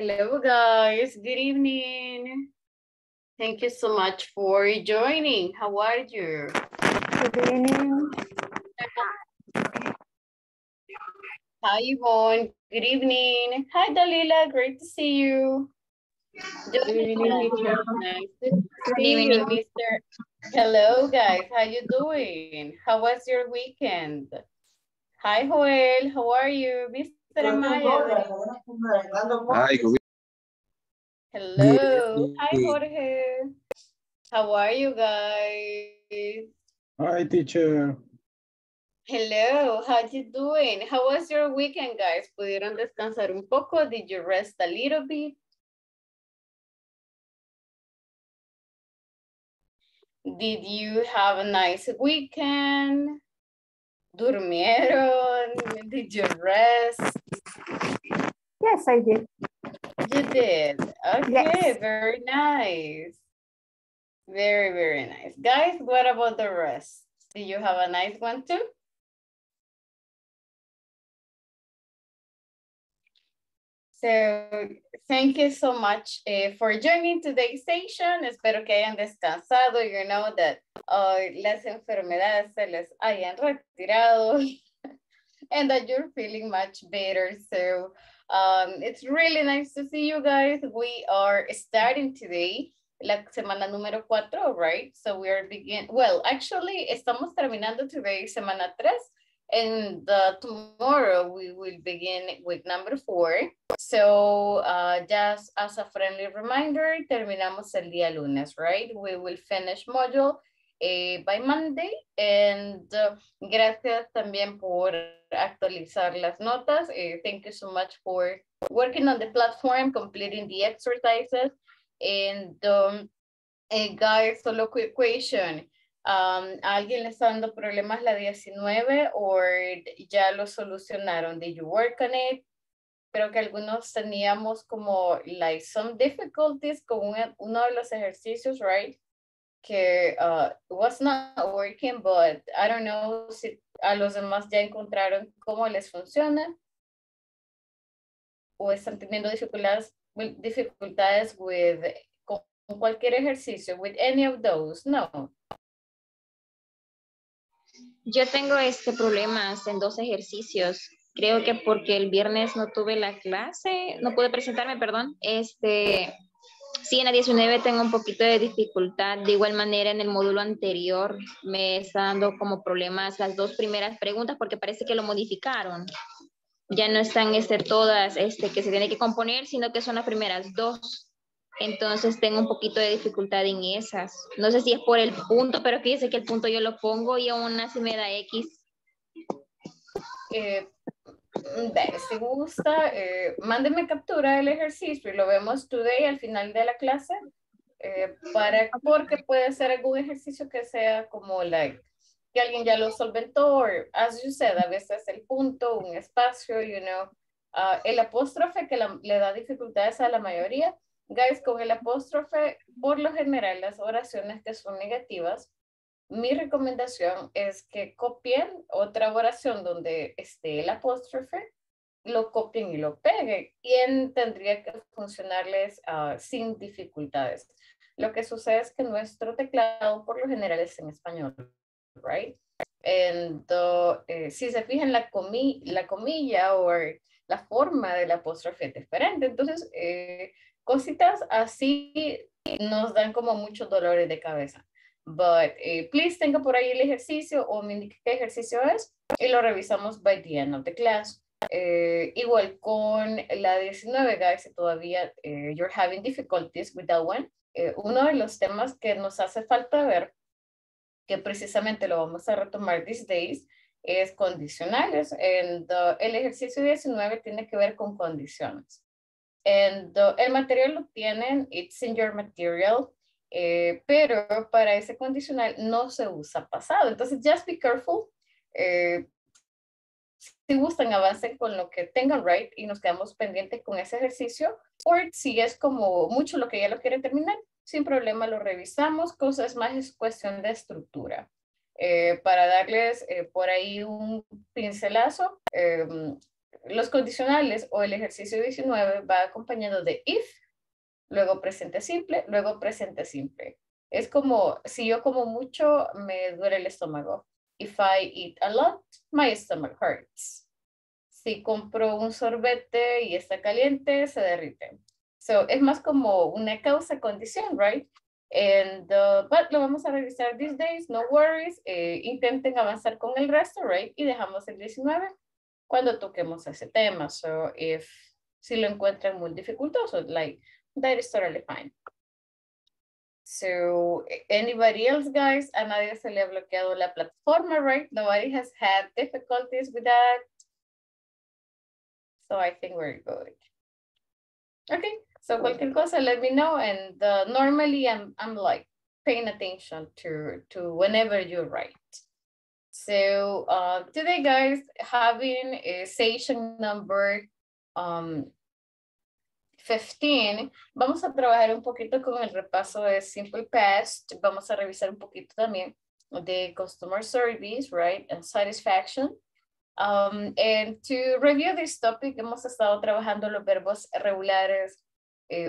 Hello guys, good evening. Thank you so much for joining. How are you? Good evening. Hi Yvonne, good evening. Hi Dalila, great to see you. Good evening, teacher. Nice to see you, Mr. Hello guys, how you doing? How was your weekend? Hi Joel, how are you? Hello. Hi, Jorge. How are you guys? Hi, teacher. Hello. How you doing? How was your weekend, guys? ¿Pudieron descansar un poco? Did you rest a little bit? Did you have a nice weekend? Durmieron? Did you rest? Yes, I did. You did? Okay, yes. Very nice. Very, very nice. Guys, what about the rest? Do you have a nice one too? So, thank you so much for joining today's session. Espero que hayan descansado. You know that las enfermedades se les hayan retirado. And that you're feeling much better. So it's really nice to see you guys. We are starting today, la semana número 4, right? So we are beginning, well, actually, estamos terminando today, semana 3, and tomorrow we will begin with number 4. So just as a friendly reminder, terminamos el día lunes, right? We will finish module by Monday, and gracias también por actualizar las notas. Thank you so much for working on the platform, completing the exercises. And guys, solo quick question. ¿Alguien le está dando problemas la 19 o ya lo solucionaron? Did you work on it? Creo que algunos teníamos como like some difficulties con uno de los ejercicios, right? Que was not working, but I don't know si a los demás ya encontraron cómo les funciona o están teniendo dificultades with, con cualquier ejercicio, with any of those, no. Yo tengo problemas en 2 ejercicios. Creo que porque el viernes no tuve la clase, no pude presentarme, perdón. Sí, en la 19 tengo un poquito de dificultad. De igual manera, en el módulo anterior me está dando como problemas las 2 primeras preguntas porque parece que lo modificaron. Ya no están todas que se tiene que componer, sino que son las primeras 2. Entonces tengo un poquito de dificultad en esas. No sé si es por el punto, pero fíjense que el punto yo lo pongo y aún así me da X. Si gusta, mándeme captura del ejercicio y lo vemos today al final de la clase, porque puede ser algún ejercicio que sea como like, que alguien ya lo solventó, or, as you said, a veces el punto, un espacio, you know, el apóstrofe que le da dificultades a la mayoría. Guys, con el apóstrofe, por lo general, las oraciones que son negativas, mi recomendación es que copien otra oración donde esté el apóstrofe, lo copien y lo peguen y tendría que funcionarles sin dificultades. Lo que sucede es que nuestro teclado por lo general es en español, right? Entonces, si se fijan la comilla o la forma del apóstrofe es diferente. Entonces, cositas así nos dan como muchos dolores de cabeza. But please tenga por ahí el ejercicio o me indique qué ejercicio es y lo revisamos by the end of the class. Igual con la 19, guys, si todavía you're having difficulties with that one, uno de los temas que nos hace falta ver, que precisamente lo vamos a retomar these days, es condicionales. El ejercicio 19 tiene que ver con condiciones. El material lo tienen, it's in your material. Pero para ese condicional no se usa pasado. Entonces, just be careful. Si gustan, avancen con lo que tengan, right? Y nos quedamos pendientes con ese ejercicio. O si es como mucho lo que ya lo quieren terminar, sin problema lo revisamos. Cosas más es cuestión de estructura. Para darles por ahí un pincelazo, Los condicionales o el ejercicio 19 va acompañado de if, luego presente simple, luego presente simple. Es como, si yo como mucho, me duele el estómago. If I eat a lot, my stomach hurts. Si compro un sorbete y está caliente, se derrite. So, es más como una causa-condición, right? And, but lo vamos a revisar these days, no worries. Intenten avanzar con el resto, right? Y dejamos el 19 cuando toquemos ese tema. So, si lo encuentran muy dificultoso, like, that is totally fine. So, anybody else, guys? A nadie se le ha bloqueado la plataforma, right? Nobody has had difficulties with that. So, I think we're good. Okay, so cualquier cosa, let me know. And normally, I'm like paying attention to whenever you write. So, today, guys, having a session number 15, vamos a trabajar un poquito con el repaso de Simple Past, vamos a revisar un poquito también de Customer Service, right, and Satisfaction. And to review this topic, hemos estado trabajando los verbos regulares,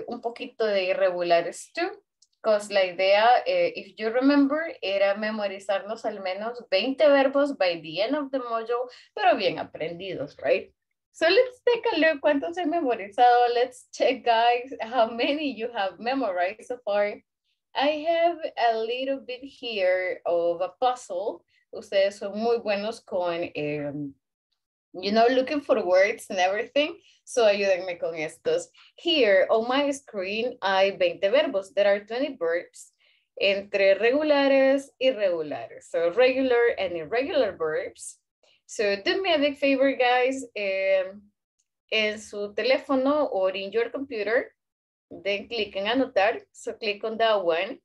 un poquito de irregulares too, because la idea, if you remember, era memorizarnos al menos 20 verbos by the end of the module, pero bien aprendidos, right? So let's take a look cuántos he memorizado. Let's check, guys, how many you have memorized so far. I have a little bit here of a puzzle. Ustedes son muy buenos con, you know, looking for words and everything. So ayúdenme con estos. Here on my screen hay 20 verbos. There are 20 verbs entre regulares y irregulares. So regular and irregular verbs. So do me a big favor, guys, en su teléfono or in your computer, then click en anotar, so click on that one,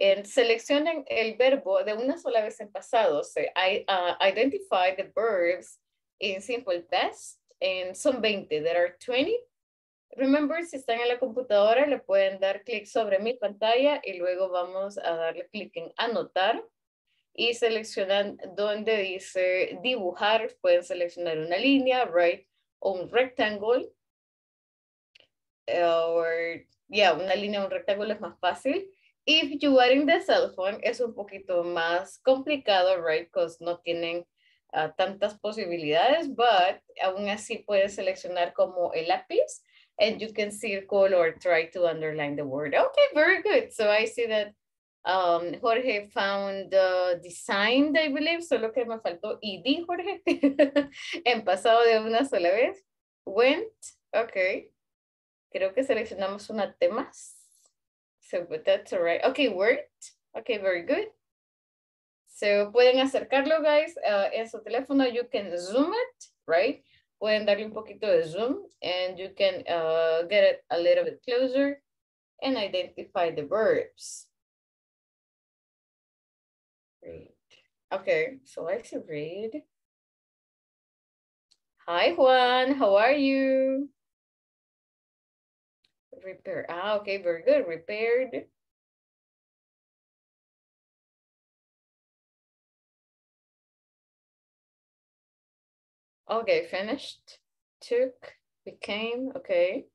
and seleccionen el verbo de una sola vez en pasado, so I identify the verbs in simple past, and son 20, there are 20. Remember, si están en la computadora, le pueden dar clic sobre mi pantalla y luego vamos a darle clic en anotar. Y seleccionan donde dice dibujar, pueden seleccionar una línea, right, o un rectángulo. Una línea o un rectángulo es más fácil. If you are in the cell phone, es un poquito más complicado, right, because no tienen tantas posibilidades, but aún así pueden seleccionar como el lápiz, and you can circle or try to underline the word. Okay, very good. So I see that Jorge found designed, I believe, solo que me faltó ED, Jorge, en pasado de una sola vez, went, okay, creo que seleccionamos una T más, so but that's all right, okay, worked, okay, very good, so pueden acercarlo, guys, en su teléfono, you can zoom it, right, pueden darle un poquito de zoom, and you can get it a little bit closer, and identify the verbs. Read. Okay, so I should read. Hi, Juan, how are you? Repair. Ah, okay, very good. Repaired. Okay, finished. Took. Became. Okay.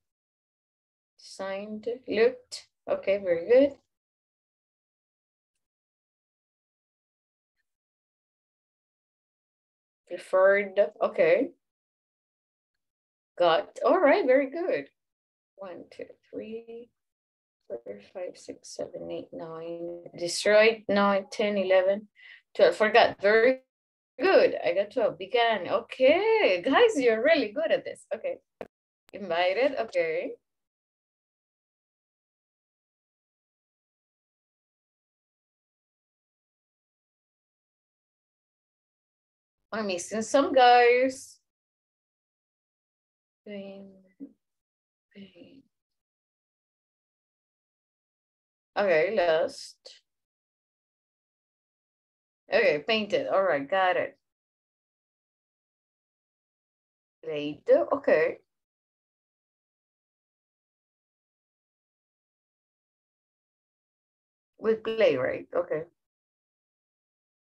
Signed. Looked. Okay, very good. Preferred, okay. Got, all right, very good. 1, 2, 3, 4, 5, 6, 7, 8, 9. Destroyed, 9, 10, 11, 12. Forgot, very good. I got 12, began, okay. Guys, you're really good at this, okay. Invited, okay. I'm missing some, guys. Okay, last. Okay, painted. All right, got it. Later, okay. We play, right? Okay.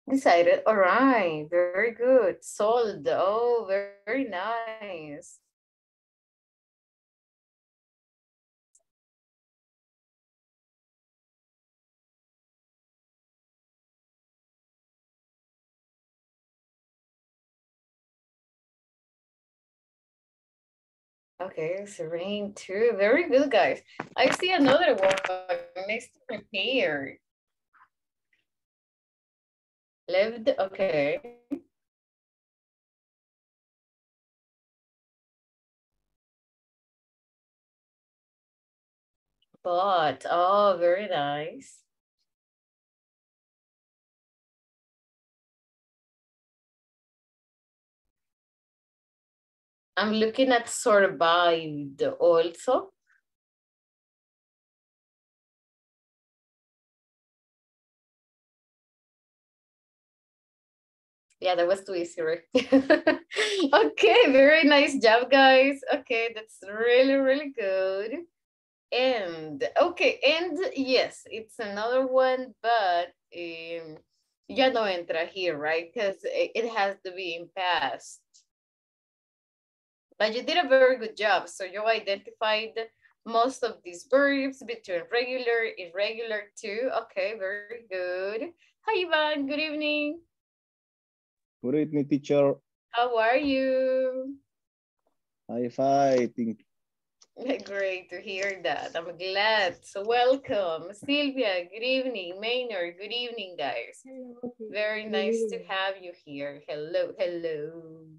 Decided, all right, very good. Sold. Oh, very nice. Okay, Serene too. Very good, guys. I see another one next to prepare. Lived, okay. But, oh, very nice. I'm looking at survived also. Yeah, that was too easy, right? Okay, very nice job, guys. Okay, that's really, really good. And, okay, and yes, it's another one, but ya no entra here, right? Because it has to be in past. But you did a very good job. So you identified most of these verbs between regular, irregular too. Okay, very good. Hi, Ivan, good evening. Good evening, teacher. How are you? Hi, I think. Great to hear that. I'm glad. So welcome. Sylvia, good evening. Maynard, good evening, guys. Hello. Very nice to have you here. Hello, hello.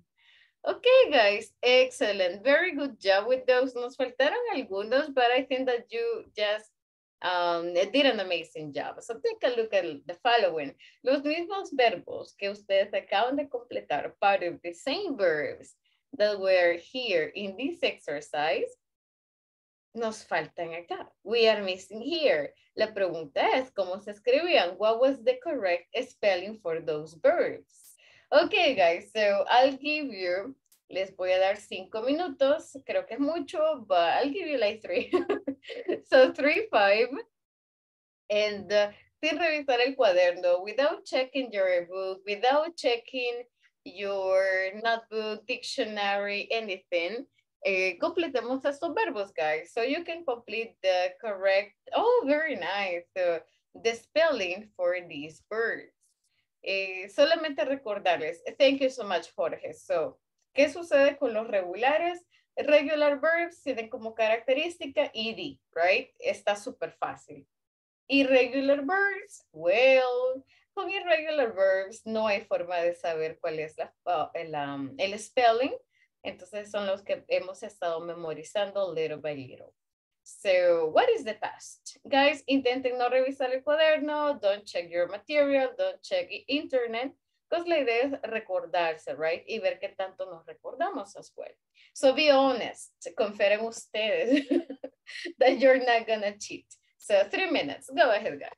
Okay, guys. Excellent. Very good job with those. Nos faltaron algunos, but I think that you just did an amazing job. So take a look at the following. Los mismos verbos que ustedes acaban de completar are part of the same verbs that were here in this exercise. Nos faltan acá. We are missing here. La pregunta es, ¿cómo se escribían? What was the correct spelling for those verbs? Okay, guys, so I'll give you, les voy a dar 5 minutos, creo que es mucho, but I'll give you like 3. So 3, 5, and sin revisar el cuaderno, without checking your book, without checking your notebook, dictionary, anything, completemos estos verbos, guys. So you can complete the correct, oh, very nice, the spelling for these words. Solamente recordarles, thank you so much, Jorge. So, ¿qué sucede con los regulares? Regular verbs tienen como característica ed, right? Está súper fácil. Irregular verbs, well, con irregular verbs no hay forma de saber cuál es el spelling. Entonces son los que hemos estado memorizando little by little. So what is the past? Guys, intenten no revisar el cuaderno, don't check your material, don't check internet. Because la idea es recordarse, right? Y ver qué tanto nos recordamos as well. So be honest, confíen ustedes that you're not gonna cheat. So 3 minutes, go ahead, guys.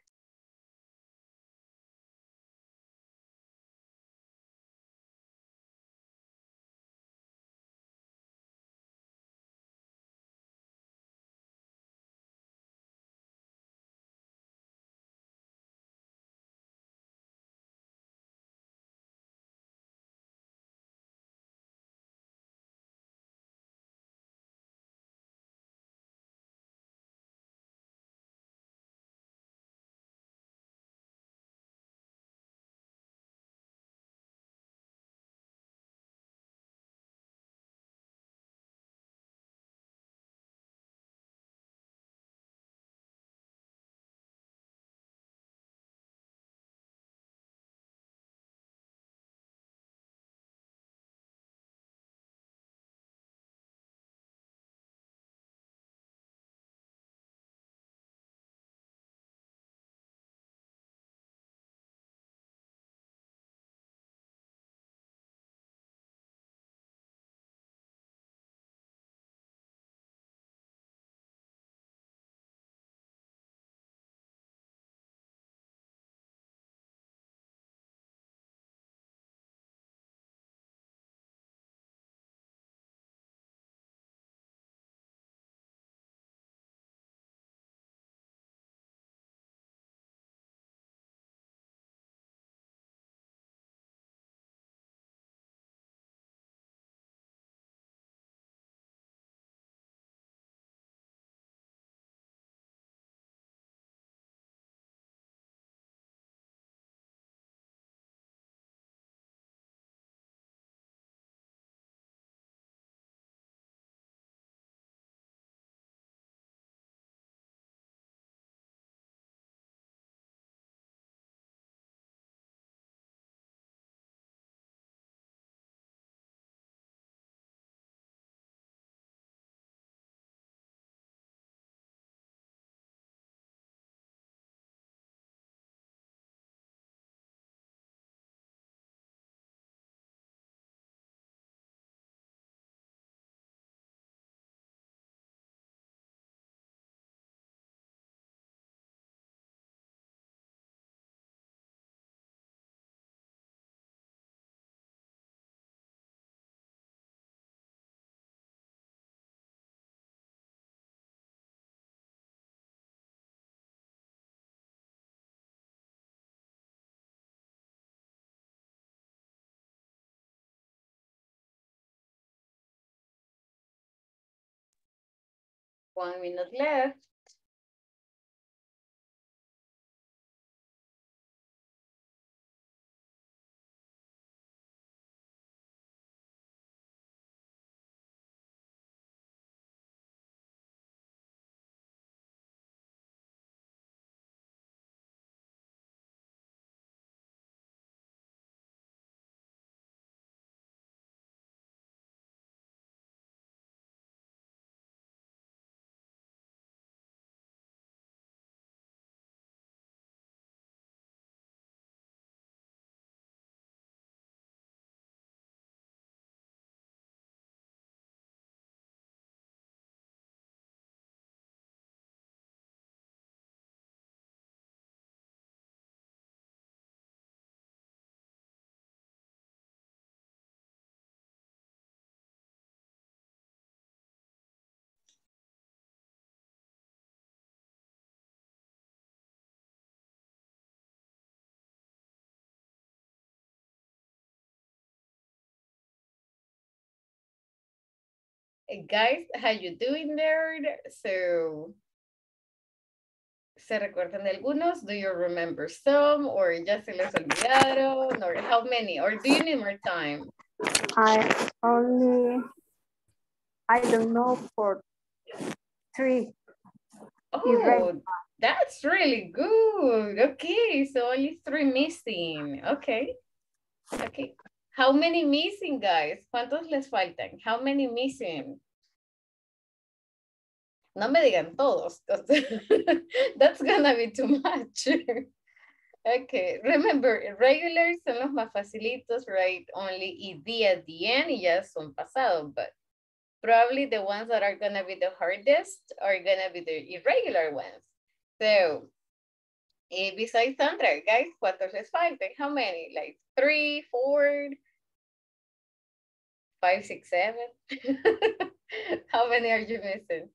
1 minute left. Hey guys, how you doing there? So, ¿se recuerdan algunos? Do you remember some? Or ya se les olvidaron? Or how many? Or do you need more time? I don't know, for 3. Oh, that's really good. Okay, so only 3 missing. Okay, okay. How many missing, guys? ¿Cuántos les faltan? How many missing? No me digan todos. That's gonna be too much. Okay, remember, regulars son los más facilitos, right? Only ED at the end, y ya son pasados, but probably the ones that are gonna be the hardest are gonna be the irregular ones. So, besides Sandra, guys, ¿cuántos les faltan? How many? Like 3, 4? 5, 6, 7. How many are you missing?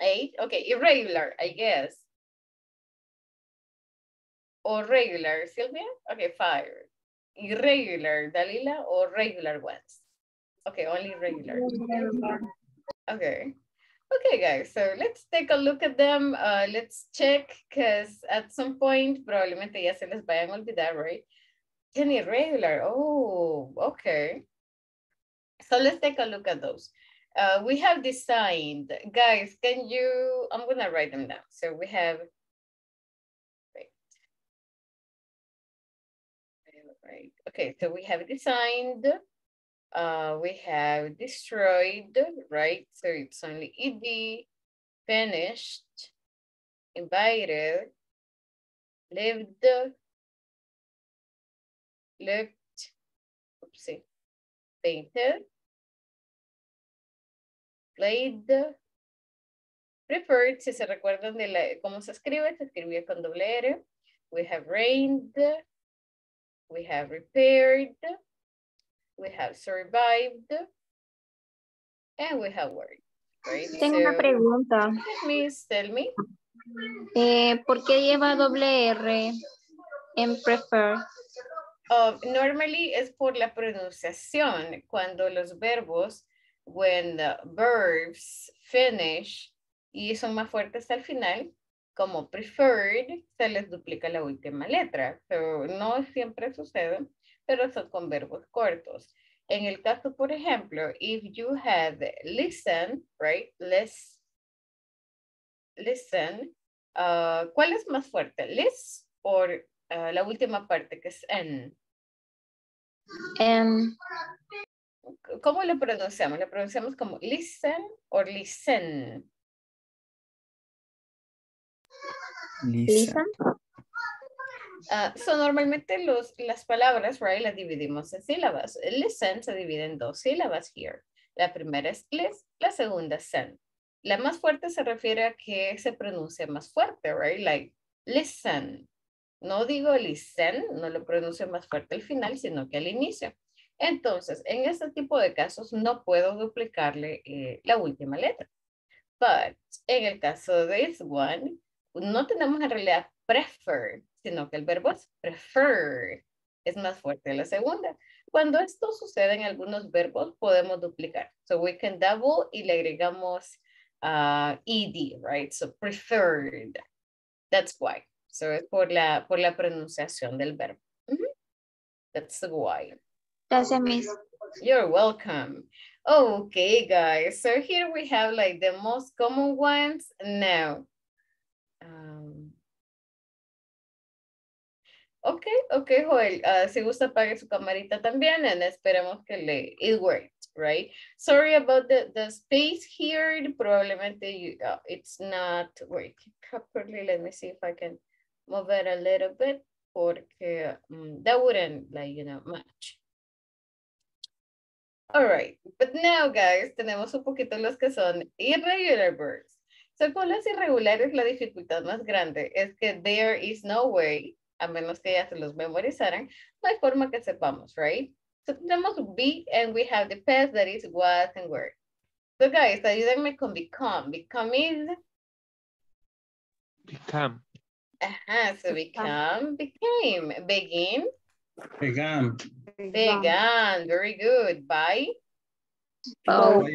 8. 8? Okay, irregular, I guess. Or regular, Sylvia? Okay, 5. Irregular, Dalila, or regular ones? Okay, only regular. Okay. Okay, guys, so let's take a look at them. Let's check, because at some point, probablemente ya se les vayan a olvidar, right? Any irregular, oh, okay. So let's take a look at those. We have designed, guys, can you, I'm gonna write them down. So we have, right. Okay, so we have designed, we have destroyed, right? So it's only ED, finished, invited, lived, looked, oopsie, painted, played, preferred. Si se recuerdan de la, cómo se escribe con doble R. We have reigned, we have repaired, we have survived, and we have worked. Right? Tengo una pregunta. Please tell me. ¿Por qué lleva doble R en prefer? Normally es por la pronunciación. Cuando los verbos, when the verbs finish, y son más fuertes al final, como preferred, se les duplica la última letra. So, no siempre sucede, pero son con verbos cortos. En el caso, por ejemplo, if you have listen, right? Let's listen. ¿Cuál es más fuerte? List o la última parte que es en? ¿Cómo lo pronunciamos? ¿Lo pronunciamos como listen o listen? Listen. So normalmente las palabras, right, las dividimos en sílabas. Listen se divide en 2 sílabas here. La primera es list, la segunda es sen. La más fuerte se refiere a que se pronuncia más fuerte, right? Like listen. No digo listen, no lo pronuncio más fuerte al final, sino que al inicio. Entonces, en este tipo de casos no puedo duplicarle la última letra. But en el caso de this one, no tenemos en realidad prefer, sino que el verbo es prefer, es más fuerte la segunda. Cuando esto sucede en algunos verbos, podemos duplicar. So we can double y le agregamos ed, right? So preferred. That's why. So es por la pronunciación del verbo. Mm-hmm. That's why. Gracias, Miss. You're welcome. Okay, guys. So here we have like the most common ones now. Okay, Joel, si gusta apague su camarita también, and esperemos que it worked, right? Sorry about the space here, probablemente it's not working properly. Let me see if I can move it a little bit, porque that wouldn't, match. All right, but now, guys, tenemos un poquito los que son irregular verbs. So, con las irregulares, la dificultad más grande es que there is no way, a menos que ya se los memorizaran, no hay forma que sepamos, right? So tenemos be, and we have the past that is was and were. So guys, ayúdenme con become. Become is? Become. Ajá, so become, became. Begin? Began. Began, very good. By? Oh.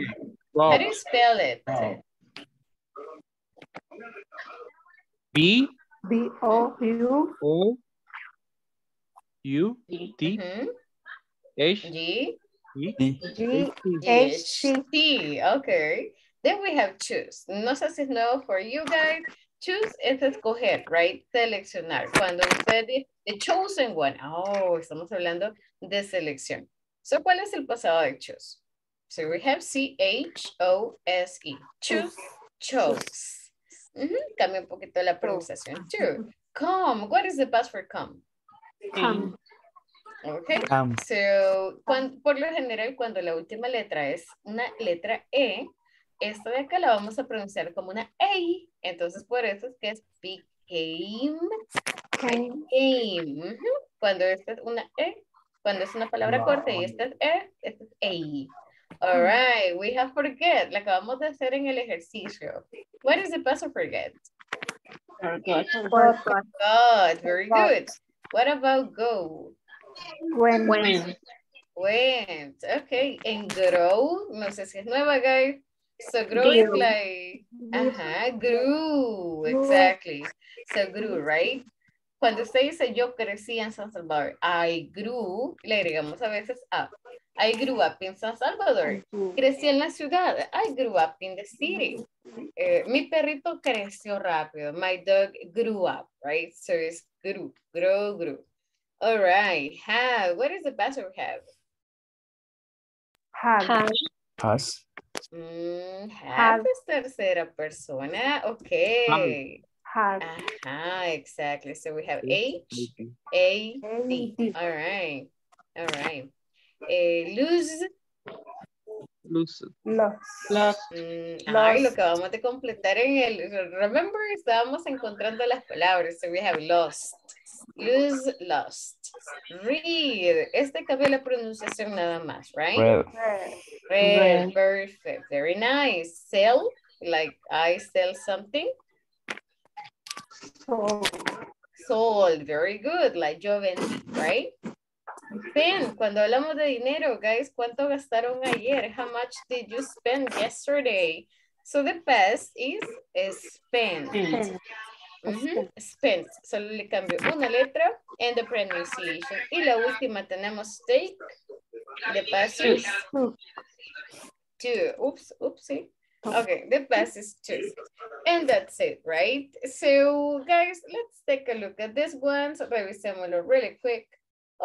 How do you spell it? Oh. B? B-O-U-T-H-T. Okay. Then we have choose. No sé si es nuevo for you guys. Choose es escoger, right? Seleccionar. Cuando usted dice the chosen one. Oh, estamos hablando de selección. So, ¿cuál es el pasado de choose? So, we have C-H-O-S-E. Choose, chose. Mm-hmm. Cambia un poquito la pronunciación. True. Come. What is the past for come? Come. Okay. Come. So, por lo general, cuando la última letra es una letra E, esta de acá la vamos a pronunciar como una E. Entonces, por eso es que es became. Came. Uh-huh. Cuando esta es una E, cuando es una palabra corta y esta es E, esta es E. All right, we have forget. La acabamos de hacer en el ejercicio. What is the past of forget? Forget. God, very good. What about go? Went. Okay, and grow. No sé si es nueva, guys. So grow is like, grew. Exactly. So grew, right? Cuando usted dice yo crecí en San Salvador, I grew, le agregamos a veces up. I grew up in San Salvador. Crecí en la ciudad. I grew up in the city. Mi perrito creció rápido. My dog grew up, right? So it's grew, grow, grew. All right. Have. What is the past of have? Have. Has. Have is tercera persona. Okay. Have. Exactly. So we have H, A, D. All right. All right. Lose. Ay, lo que vamos a completar en el remember, estábamos encontrando las palabras. So we have lost, lose, lost. Read, cambia la pronunciación nada más, right? Read. Perfect, very nice. Sell, like I sell something. Sold, very good, like yo vendí, right? Spend, cuando hablamos de dinero, guys, ¿cuánto gastaron ayer? How much did you spend yesterday? So the past is spent. Spent. Solo le cambio una letra and the pronunciation. Y la última tenemos take. The past is two. Oopsie. Okay, the past is two. And that's it, right? So, guys, let's take a look at this one. So, revisémoslo really quick.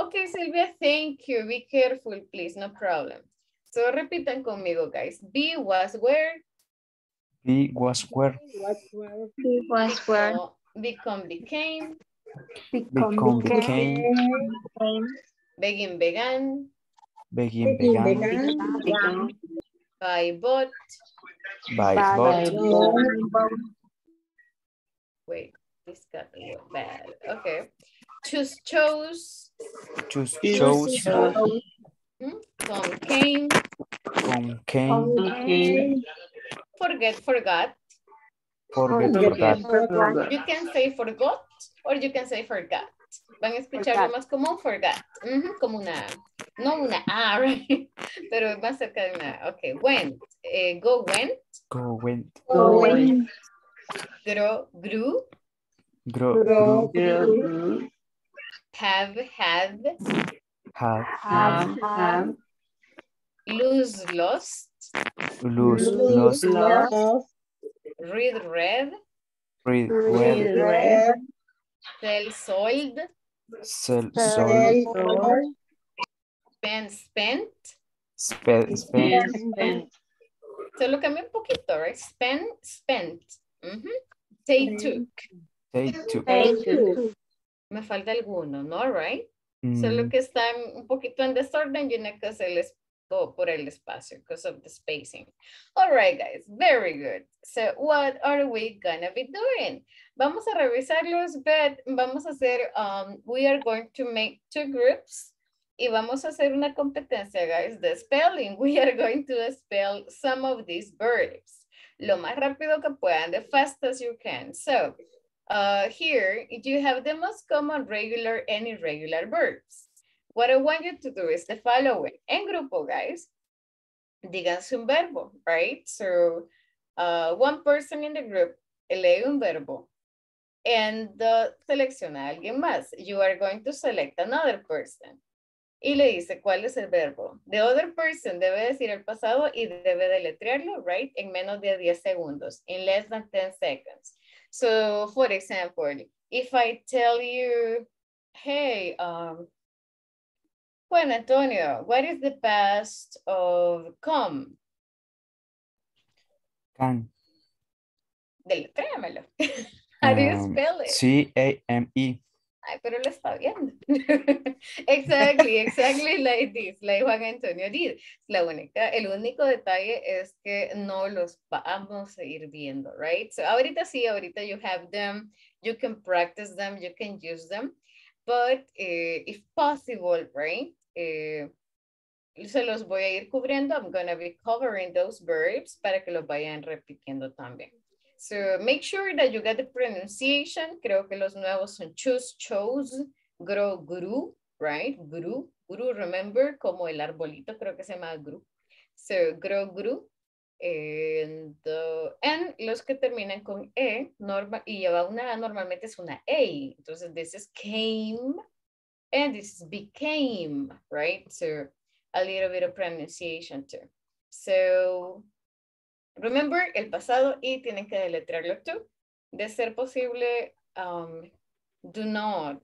Okay, Silvia, thank you. Be careful, please. No problem. So, repitan conmigo, guys. B was where? B was where? B was where? Become became. Become became. Begin began. Begin began. By bought. By bought. Wait, this got me bad. Okay. Choose chose. Come came. Forgot. You can say forgot or you can say forgot. Van a escucharlo más como forgot. Como una no una A, right? Pero es más cerca de una A. Ok, went. Go went. Go went. Go went. Grow. Grew. Grow. Grew. Have. Had. Have. Have. Lose. Lost. Lose. Lost. Read. Read. Read. Read. Sell. Sold. Sell. Sold. Spent, spent. Spent, spent. Spent. Solo cambié un poquito, right? Spent, spent. Mm-hmm. They took. They took. They took. Me falta alguno, ¿no? Right? Mm. Solo que está un poquito en desorden, you know, because el go por el espacio, because of the spacing. All right, guys. Very good. So, what are we gonna be doing? Vamos a revisarlos, but vamos a hacer, we are going to make two groups. Y vamos a hacer una competencia, guys, de spelling. We are going to spell some of these verbs. Lo más rápido que puedan, the fastest you can. So, here you have the most common regular and irregular verbs. What I want you to do is the following. En grupo, guys, díganse un verbo, right? So, one person in the group lee un verbo. And selecciona a alguien más. You are going to select another person. Y le dice cuál es el verbo. The other person debe decir el pasado y debe deletrearlo, right? En menos de 10 segundos. In less than 10 seconds. So, for example, if I tell you, hey, Juan Antonio, what is the past of come? Can. Deletréamelo. How do you spell it? C-A-M-E. Ay, pero lo está viendo. Exactly, exactly like this, like Juan Antonio did. El único detalle es que no los vamos a ir viendo, right? So, ahorita sí, ahorita you have them, you can practice them, you can use them. But if possible, right? Se los voy a ir cubriendo. I'm going to be covering those verbs para que los vayan repitiendo también. So make sure that you get the pronunciation. Creo que los nuevos son choose, chose, grow, grew, right? Grew, grew, remember, como el arbolito, creo que se llama grew. So grow, grew. And los que terminan con E, normal, y lleva una A, normalmente es una E. Entonces this is came, and this is became, right? So a little bit of pronunciation too. So... Remember, el pasado y tienen que deletrearlo tú. De ser posible, do not.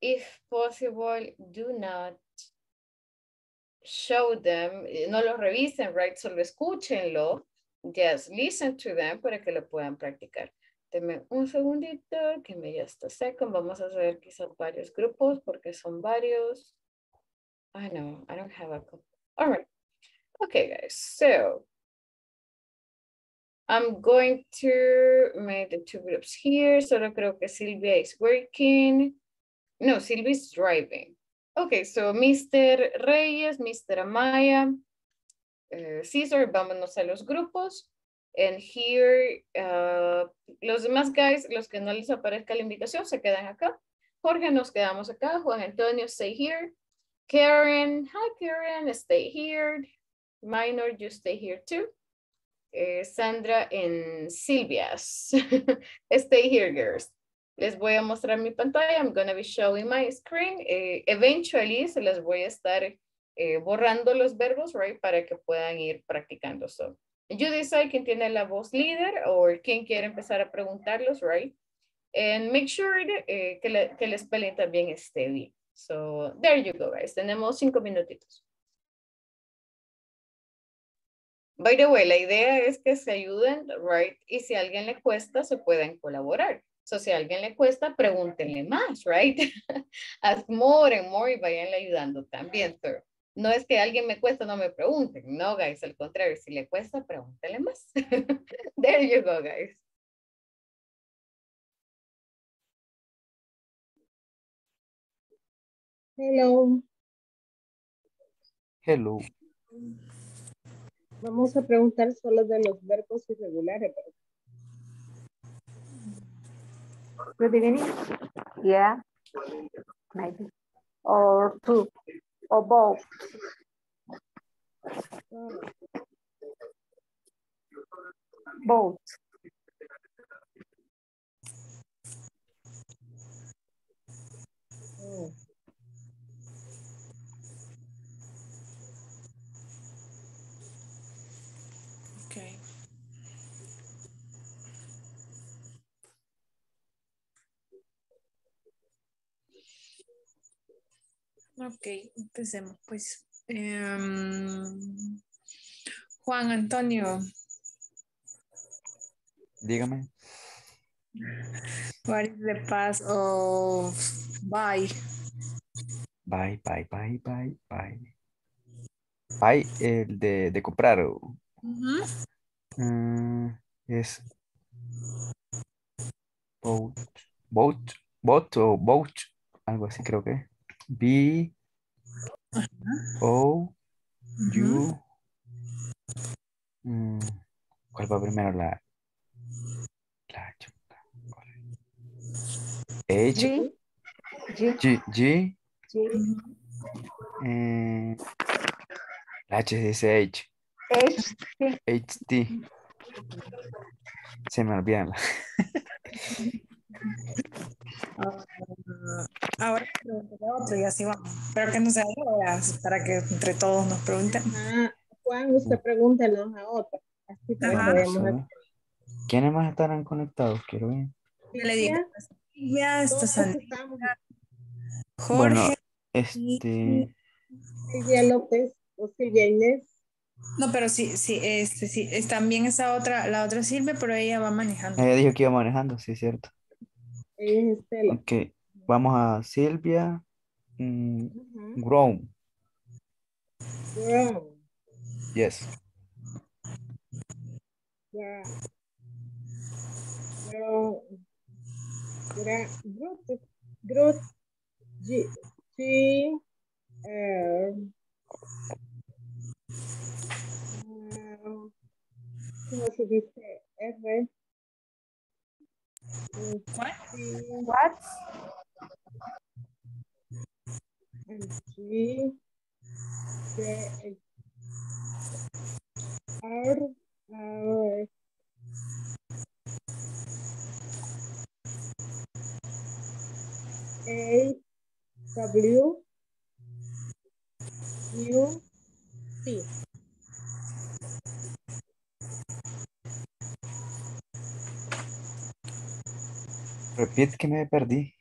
If possible, do not show them. No los revisen, right? Solo escúchenlo. Just listen to them para que lo puedan practicar. Deme un segundito, que me ya está seco. Vamos a hacer quizás varios grupos porque son varios. I know, I don't have a couple. All right. Okay, guys, so. I'm going to make the two groups here. Solo creo que Silvia is working. No, Silvia is driving. Okay, so Mr. Reyes, Mr. Amaya, Cesar, vámonos a los grupos. And here, los demás guys, los que no les aparezca la invitación, se quedan acá. Jorge, nos quedamos acá. Juan Antonio, stay here. Karen, hi Karen, stay here. Minor, you stay here too. Sandra and Silvia's. Stay here, girls. Les voy a mostrar mi pantalla. I'm going to be showing my screen. Eventually, se les voy a estar borrando los verbos, right? Para que puedan ir practicando. So, you decide quién tiene la voz líder o quién quiere empezar a preguntarlos, right? And make sure que el spelling también esté bien. So, there you go, guys. Tenemos 5 minutitos. By the way, la idea es que se ayuden, right? Y si a alguien le cuesta, se pueden colaborar. So, si a alguien le cuesta, pregúntenle más, right? Ask more and more y vayanle ayudando también. Pero no es que a alguien me cuesta, no me pregunten. No, guys, al contrario, si le cuesta, pregúntenle más. There you go, guys. Hello. Hello. Vamos a preguntar solo de los verbos irregulares. The beginning? Yeah. Maybe. Or two. or both? Both. Okay. Ok, empecemos pues. Juan Antonio. Dígame. What is the past of bye? Bye. Bye, el de comprar. Yes. Boat, algo así creo que. B O U. ¿Cuál va primero? La chunga. H G la H dice H T. Se me olvidan. Ahora otro y así vamos. Pero que no sea para que entre todos nos pregunten. Juan, usted pregúntenos a otro. Así podemos. ¿Quiénes más estarán conectados? Quiero ver. Yo le digo. Ya está Sandra. Jorge. Bueno, Silvia López o Silvia Inés. No, pero sí, también esa otra, la otra sirve, pero ella va manejando. Ella dijo que iba manejando, sí, es cierto. Ella es Estela. Ok, vamos a Silvia Grown. Grown. Yes. Yeah. Grown. ¿Cómo se dice? R. What? G. C. R. R. A. W. U. T. Repite que me perdí.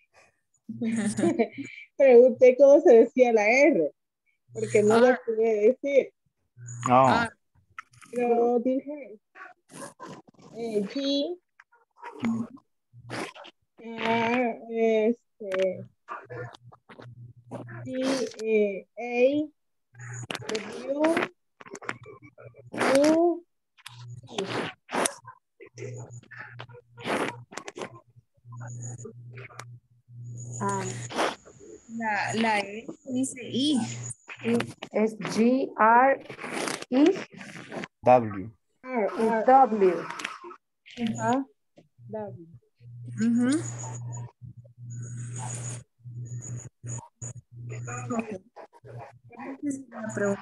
Pregunté cómo se decía la R, porque no lo pude decir. No. Pero dije G, G, A, W, U, la E dice I. Es G, R, I, W. R, W. W. Okay.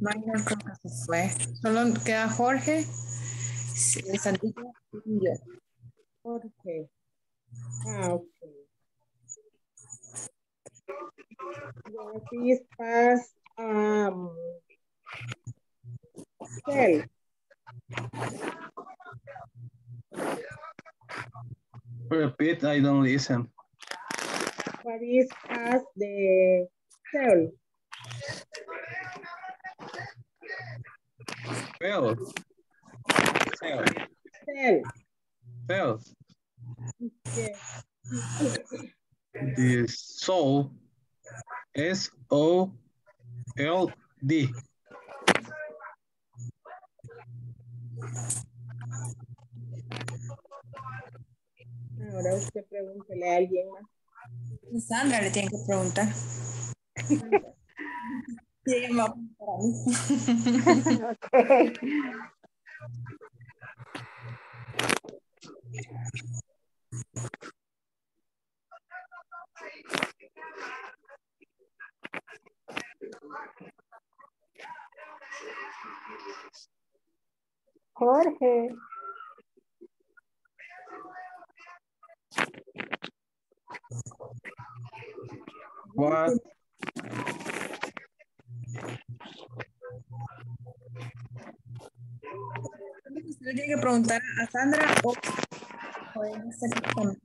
Mañana creo que se fue. Solo queda Jorge. Santita y yo. Jorge. Okay. What is past self? Repeat, I don't listen. What is past the self? Self. Okay. The soul. S-O-L-D. Ahora usted pregúntele a alguien más. Sandra le tiene que preguntar. Okay. Jorge. What? Usted tiene que preguntar a Sandra o pueden hacer con.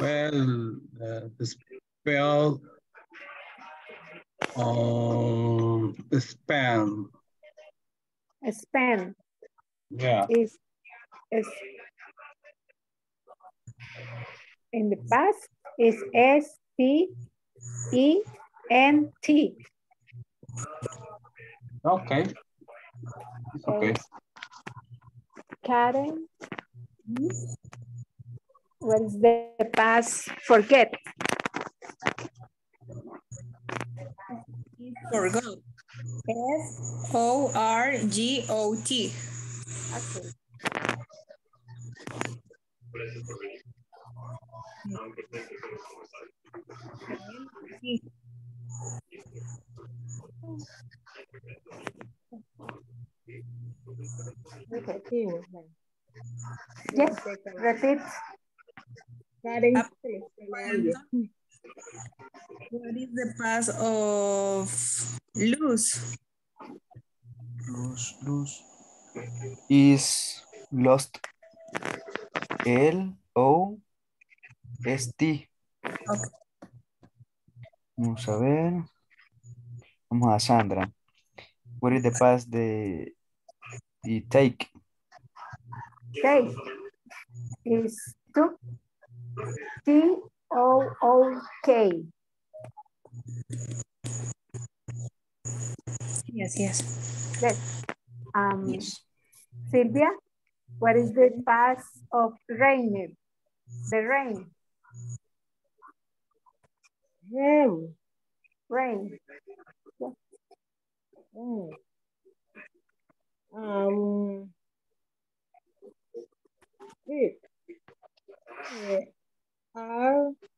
Well, the span. Yeah. Is in the past is S-P-E-N-T. Okay. It's okay. Karen. What is the past? Forget. Forgot. F-O-R-G-O-T. Okay. Yes, repeat. What is the past of lose? Lose is lost. L-O-S-T. Okay. Vamos a ver. Vamos a Sandra. What is the past the take? Take is took. T-O-O-K. Yes. Yes. Sylvia, what is the past of rain? The rain. Rain. It. R-E-A-D.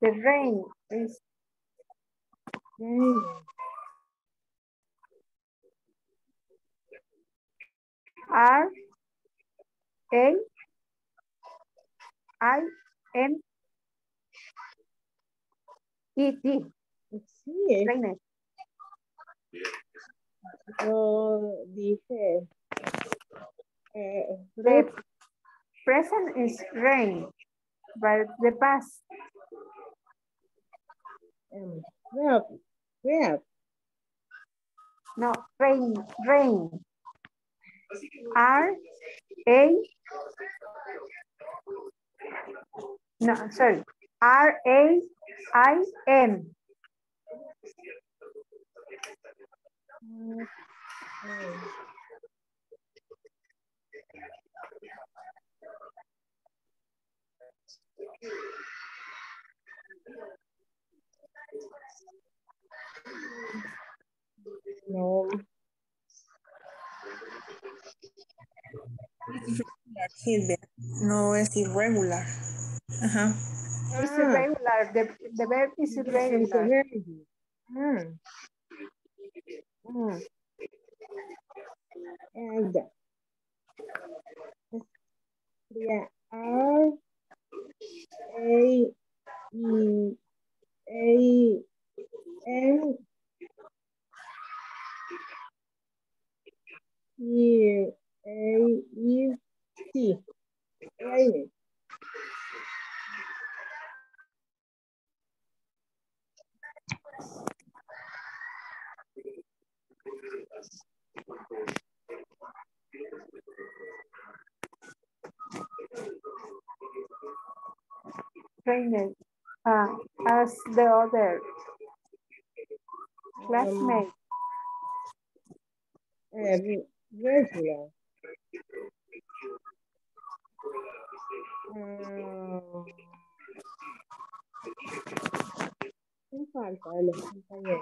The rain is R-A-I-N-E-D. Rain. Dije. The present is rain, but the past. No, rain. R-A-I-N. No. No, es irregular. Ajá. Es irregular. The verb is irregular. And yeah, R-A-I-N-E-A-T. Rain. Rain. As the other classmate. Regular. Sometimes I look something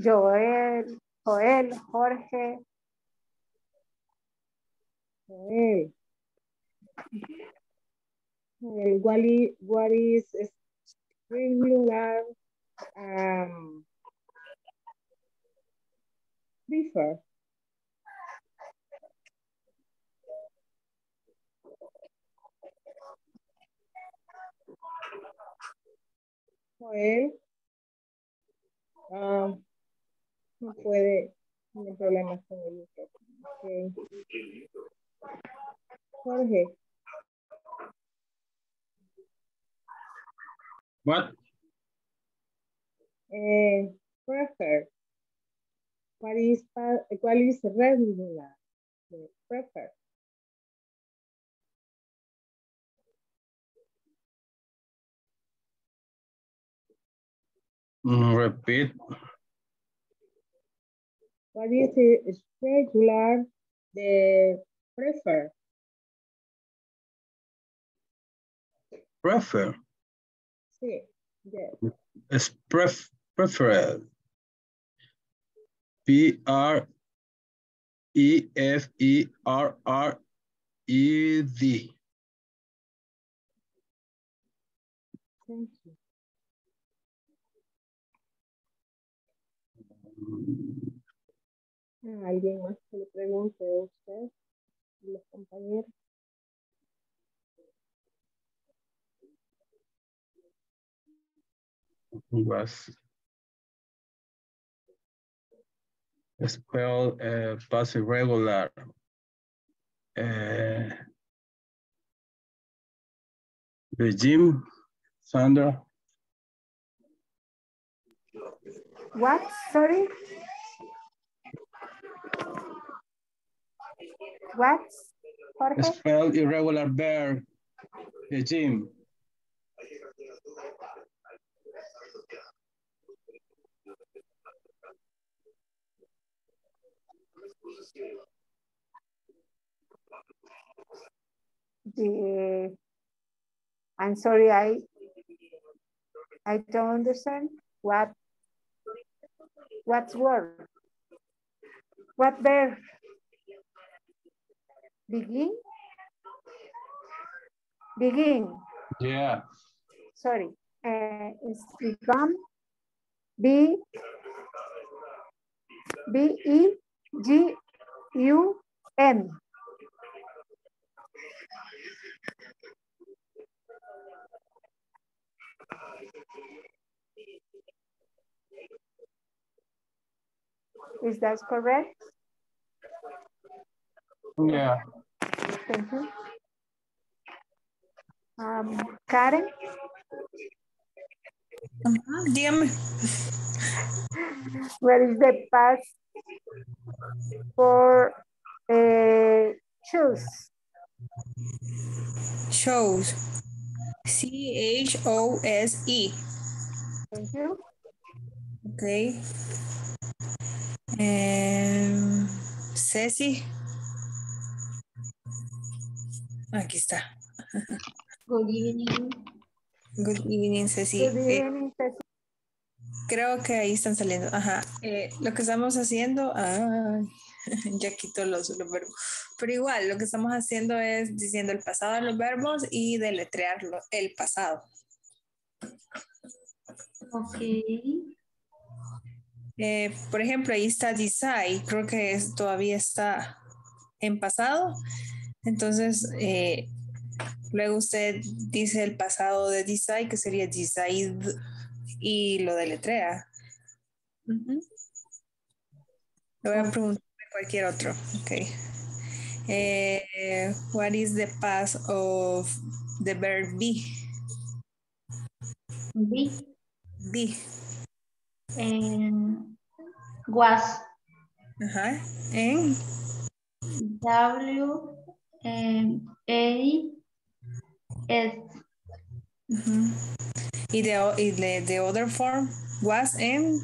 Joel, Jorge. Joel. What is extremely large prefer? Joel. No puede, tiene problemas con el micrófono. Okay. Jorge. What? Prefer. What is regular? Prefer. Repeat. What is it? Regular, the prefer. Prefer. Sí, yes. It's prefer. P-R-E-F-E-R-R-E-D. Thank you. ¿Alguien más que le pregunte a usted y los compañeros? Was spelled past irregular. The gym, Sandra. What? Sorry? What? Jorge? Spell irregular verb. The gym. I'm sorry, I don't understand what's word. What verb? Begin. Yeah. Sorry. It's become. B-E-G-U-M. Is that correct? Yeah. Thank you. Karen? Damn. Where is the past for choose? Shows. C-H-O-S-E. Thank you. Okay. Ceci. Aquí está. Good evening. Good evening, Ceci. Good evening, Ceci. Creo que ahí están saliendo. Ajá. Lo que estamos haciendo, ya quito los verbos. Pero igual, lo que estamos haciendo es diciendo el pasado de los verbos y deletrear el pasado. Ok. Por ejemplo, ahí está decide. Creo que todavía está en pasado. Entonces, luego usted dice el pasado de decide, que sería decide. Y lo deletrea. Le voy a preguntar cualquier otro. Okay. What is the past of the verb be? Be. Was. Ajá. En. W. A. S. Y the other form was in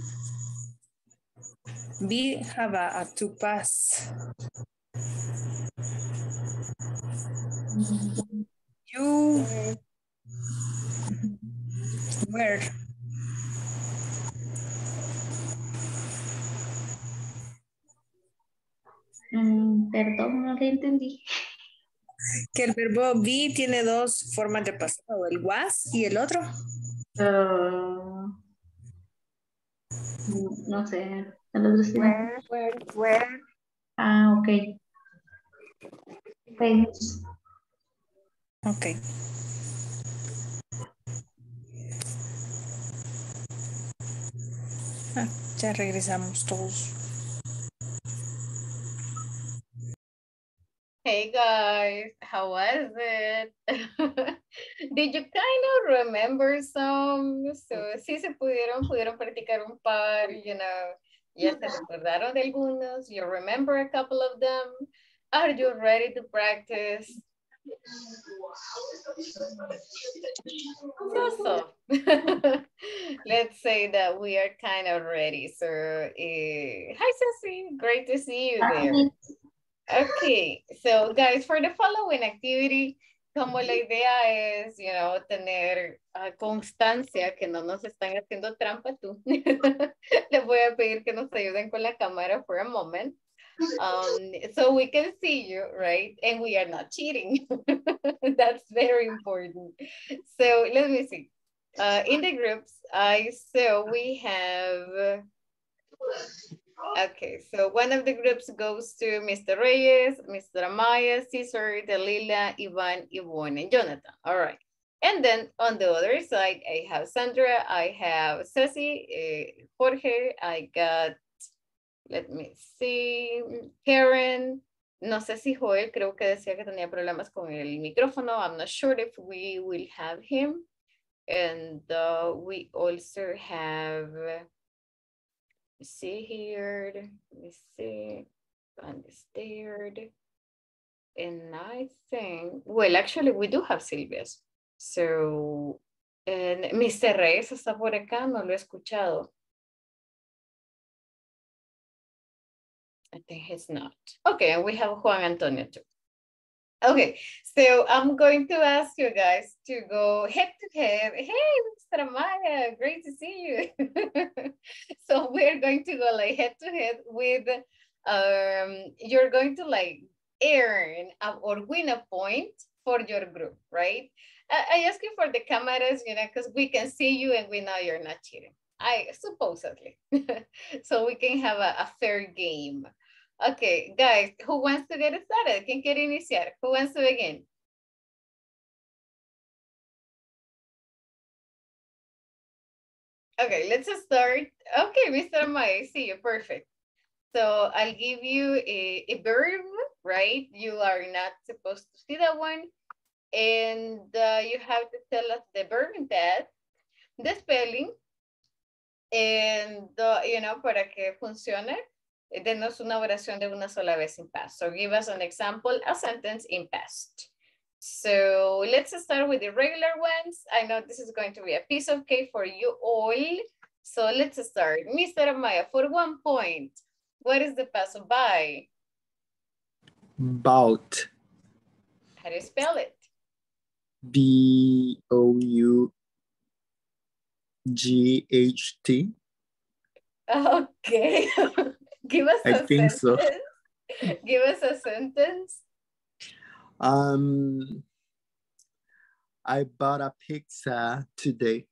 B, have a two-pass. You were perdón, no lo entendí. Que el verbo be tiene dos formas de pasado, el was y el otro. No sé. Where. Ah, okay. Thanks. Okay. Ah, ya regresamos todos. Hey guys, how was it? Did you kind of remember some? So, si se pudieron practicar un par, you know. Ya se recordaron de algunos. You remember a couple of them. Are you ready to practice? So. Let's say that we are kind of ready. So, hi, Ceci. Great to see you there. Okay, so guys, for the following activity, como la idea es, you know, tener constancia que no nos están haciendo trampa tú. Les voy a pedir que nos ayuden con la cámara for a moment. So we can see you, right? And we are not cheating. That's very important. So let me see. In the groups, so we have... Okay, so one of the groups goes to Mr. Reyes, Mr. Amaya, Cesar, Delila, Ivan, Yvonne, and Jonathan. All right. And then on the other side, I have Sandra, I have Ceci, Jorge, I got, let me see, Karen. No sé si Joel, creo que decía que tenía problemas con el micrófono. I'm not sure if we will have him. And we also have... see here, let me see, on the stairs, and I think, well, actually, we do have Silvia's. So, and Mr. Reyes está por acá, no lo he escuchado. I think he's not. Okay, and we have Juan Antonio too. Okay, so I'm going to ask you guys to go head to head. Hey, Mr. Amaya, great to see you. So we're going to go like head to head with, you're going to like earn or win a point for your group, right? I ask you for the cameras, you know, because we can see you and we know you're not cheating. I supposedly. So we can have a fair game. Okay, guys, who wants to get started? ¿Quién quiere iniciar? Who wants to begin? Okay, let's start. Okay, Mr. Amaya, I see you. Perfect. So I'll give you a verb, right? You are not supposed to see that one. And you have to tell us the verb in that, the spelling, and, you know, para que funcione. Denos una oración de una sola vez in past. So give us an example, a sentence in past. So let's start with the regular ones. I know this is going to be a piece of cake for you all. So let's start. Mr. Amaya, for 1 point, what is the past of by? Bout. How do you spell it? B-O-U-G-H-T. Okay. Give us a sentence. So. Give us a sentence. I bought a pizza today.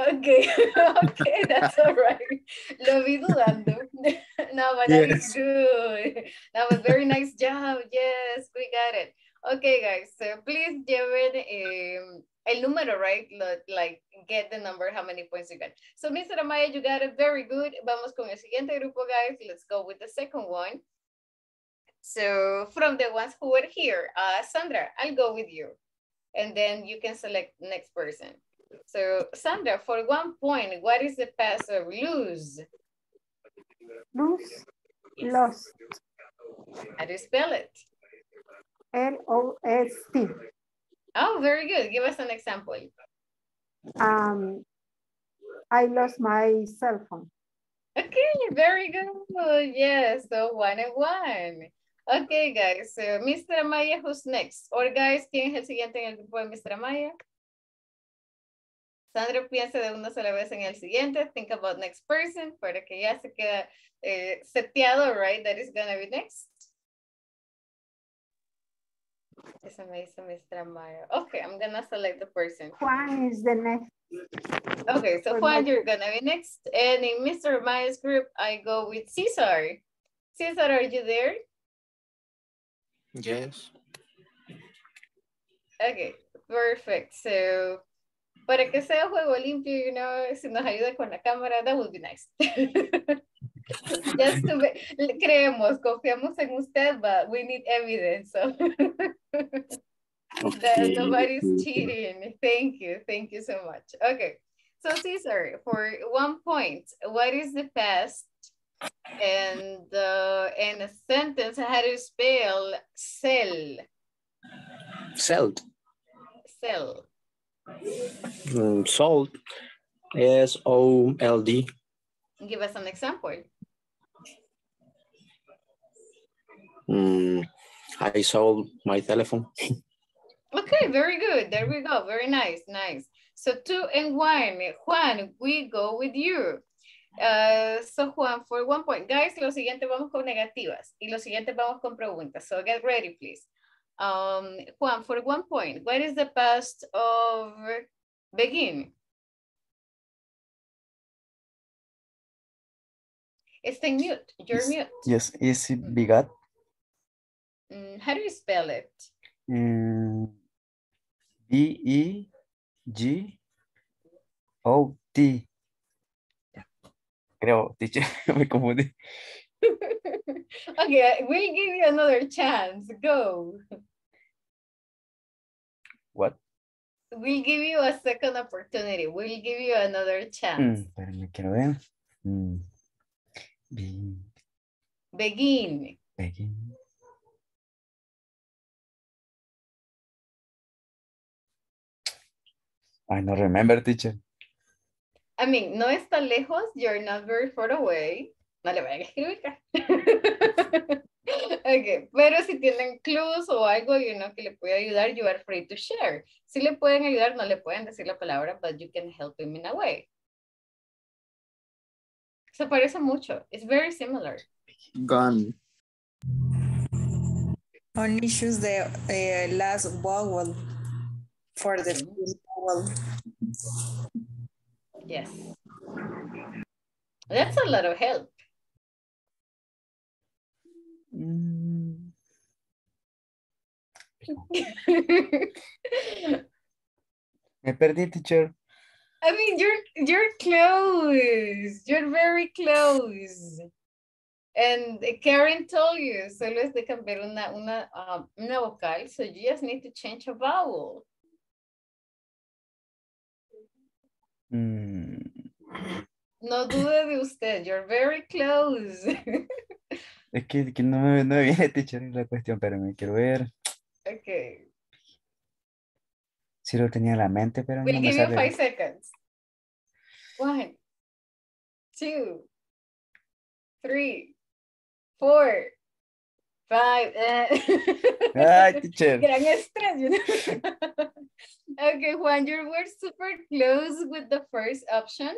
Okay, okay, that's all right. Lo vi dudando. No, but that is good. That was very nice job. Yes, we got it. Okay, guys, so please give it a número, right? Like, get the number, how many points you got. So, Mr. Amaya, you got it very good. Vamos con el siguiente grupo, guys. Let's go with the second one. So, from the ones who were here, Sandra, I'll go with you. And then you can select next person. So, Sandra, for 1 point, what is the past of lose? Lose, lost. How do you spell it? L-O-S-T. Oh, very good. Give us an example. I lost my cell phone. Okay, very good. Yes, so 1 and 1. Okay, guys. So, Mr. Amaya, who's next? Or guys, ¿quién es el siguiente en el grupo de Mr. Amaya? Sandra, piensa de una sola vez en el siguiente. Think about next person, para que ya se queda seteado, right? That is gonna be next. Esa me dice Mr. Amaya. Okay, I'm gonna select the person. Juan is the next. Okay, so Juan, you're gonna be next. And in Mr. Maya's group, I go with Cesar. Cesar, are you there? Yes. Okay, perfect. So, para que sea juego limpio, you know, si nos ayuda con la cámara, that would be nice. Just to be, creemos, confiamos en usted, but we need evidence. So. Okay. That nobody's cheating. Thank you so much. Okay, so Cesar, for 1 point, what is the past and a sentence? How do you spell cell? Cell. Cell. Salt. S O L D. Give us an example. I sold my telephone. Okay, very good. There we go. Very nice, nice. So 2 and 1. Juan, we go with you. So Juan, for 1 point. Guys, lo siguiente vamos con negativas y lo siguiente vamos con preguntas. So get ready, please. Juan, for 1 point, what is the past of begin? Stay mute. You're mute. Yes, is it begat? How do you spell it? B-E-G-O-T. Creo, teacher, me confundí. Okay, we'll give you another chance. Go. What? We'll give you a second opportunity. We'll give you another chance. Espérame, quiero ver. Begin. Begin. I don't remember, teacher. I mean, no está lejos. You're not very far away. No le vayan a escribir. Okay, pero si tienen clues o algo, you know, que le puede ayudar, you are free to share. Si le pueden ayudar, no le pueden decir la palabra, but you can help him in a way. Se parece mucho. It's very similar. Gone. Only choose the last vowel for the vowel. Yes. That's a lot of help. Me perdí, teacher. I mean, you're close. You're very close. And Karen told you, solo es de cambiar una vocal, so you just need to change a vowel. No dude de usted, you're very close. Es que no me viene, teacher, la cuestión, pero me quiero ver. Okay. Sí lo tenía en la mente, pero we'll no me sale. We'll give you 5 seconds. 1, 2, 3, 4, 5. Ay, teacher. Gran estrés, you know? Okay, Juan, you were super close with the first option.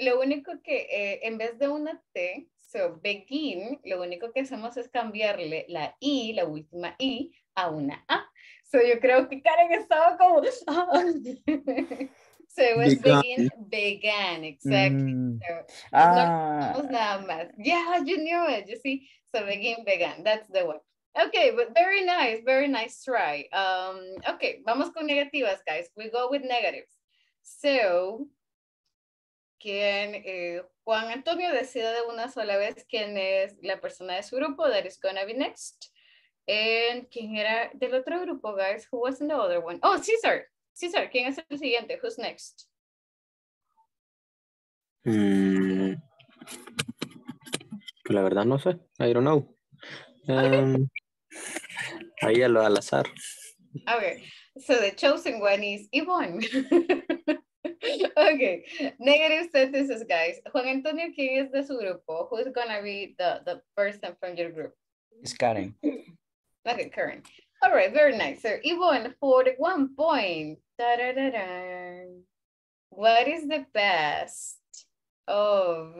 Lo único que en vez de una T, so begin, lo único que hacemos es cambiarle la I, la última I, a una A. So yo creo que Karen estaba como... So it was begin, began, exactly. So no nada más. Yeah, you knew it, you see. So begin, began, that's the one. Okay, but very nice try. Okay, vamos con negativas, guys. We go with negatives. So... quien Juan Antonio decida de una sola vez quién es la persona de su grupo that is gonna be next. And quién era del otro grupo, guys, who was in the other one. Oh, Cesar. Cesar, ¿quién es el siguiente? Who's next? La verdad no sé. I don't know. Ahí a lo al azar. Okay. So the chosen one is Yvonne. Okay, negative sentences, guys. Juan Antonio, ¿quién es de su grupo? Who's gonna be the person from your group? It's Karen. Okay, Karen. All right, very nice, sir. Yvonne, 41 point. Da, da, da, da. What is the best of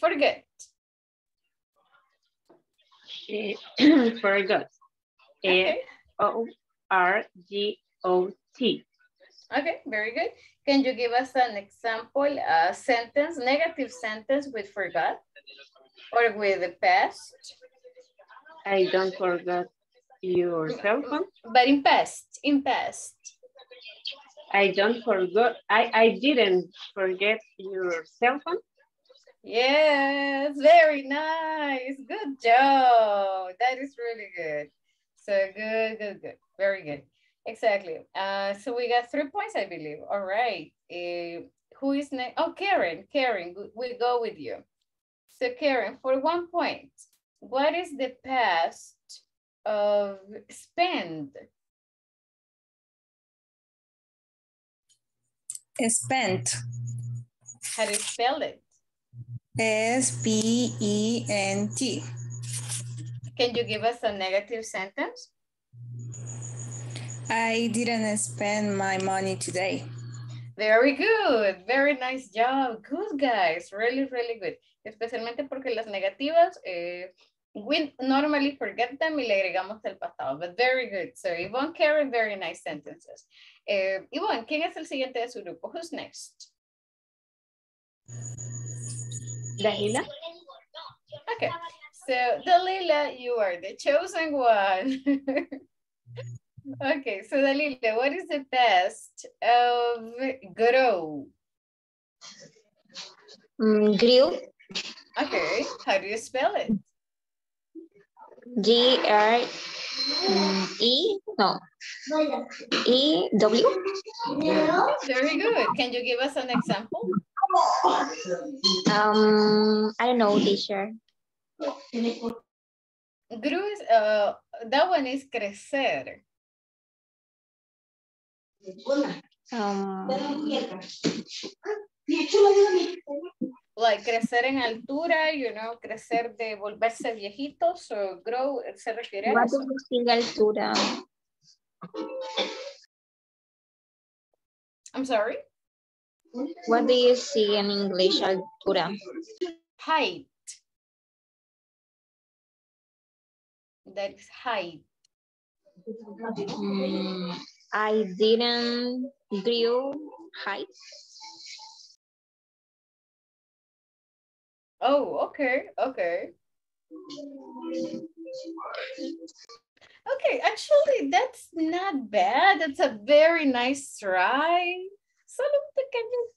forget? Forgot. Okay. Forgot. Okay, very good. Can you give us an example, a sentence, negative sentence with forgot or with the past? I don't forget your cell phone. But in past, in past. I don't forgot, I didn't forget your cell phone. Yes, very nice. Good job. That is really good. So good, good, good. Very good. Exactly. So we got 3 points, I believe. All right. Who is next? Oh, Karen. Karen, we go with you. So Karen, for 1 point, what is the past of spend? Spent. How do you spell it? S-P-E-N-T. Can you give us a negative sentence? I didn't spend my money today. Very good. Very nice job. Good, guys. Really, really good. Especialmente porque las negativas, we normally forget them y le agregamos el pasado. But very good. So Yvonne, Karen, very nice sentences. Yvonne, ¿quién es el siguiente de su grupo? Who's next? Dalila. Okay. So Dalila, you are the chosen one. Okay, so Dalila, what is the best of grow? Grew. Okay, how do you spell it? G-R-E, no, E-W. Very good. Can you give us an example? I don't know, teacher. Grew is, that one is crecer. Like crecer en altura, you know, crecer de volverse viejito, so grow se refiere a eso. Altura. I'm sorry? What do you see in English, altura? Height. That is height. I didn't grow height. Oh, okay, okay. Okay, actually, that's not bad. That's a very nice try. Solo un pequeño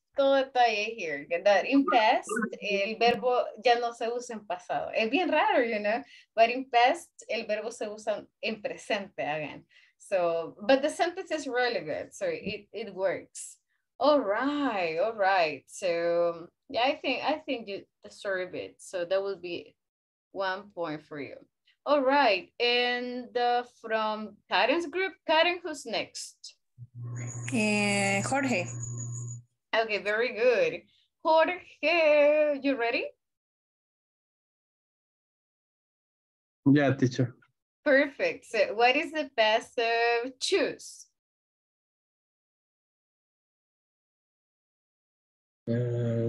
detalle here. That in past, el verbo ya no se usa en pasado. Es bien raro, you know, but in past, el verbo se usa en presente again. So, but the sentence is really good. So it works. All right. All right. So yeah, I think you deserve it. So that will be 1 point for you. All right. And from Karen's group, Karen, who's next? Jorge. Okay. Very good. Jorge, you ready? Yeah, teacher. Perfect. So what is the best of choose? How do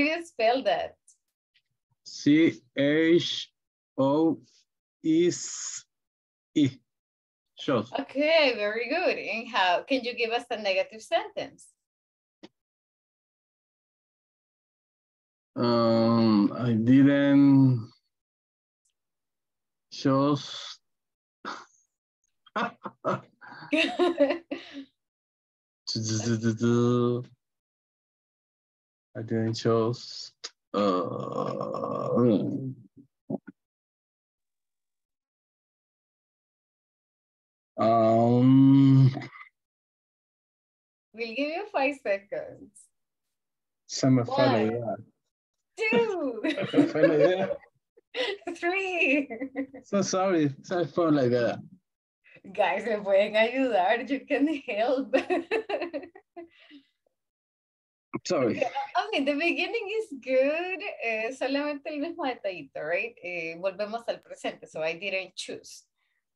you spell that? C-H-O-S-E. Shows. Okay, very good. And how can you give us a negative sentence? I didn't shows. I didn't shows. We'll give you 5 seconds. Semifinal. Yeah. 2 3 So sorry, I felt like that. Guys, me pueden ayudar. You can help. Sorry. I mean, the beginning is good. Solamente el mismo detallito, right? Volvemos al presente. So I didn't choose.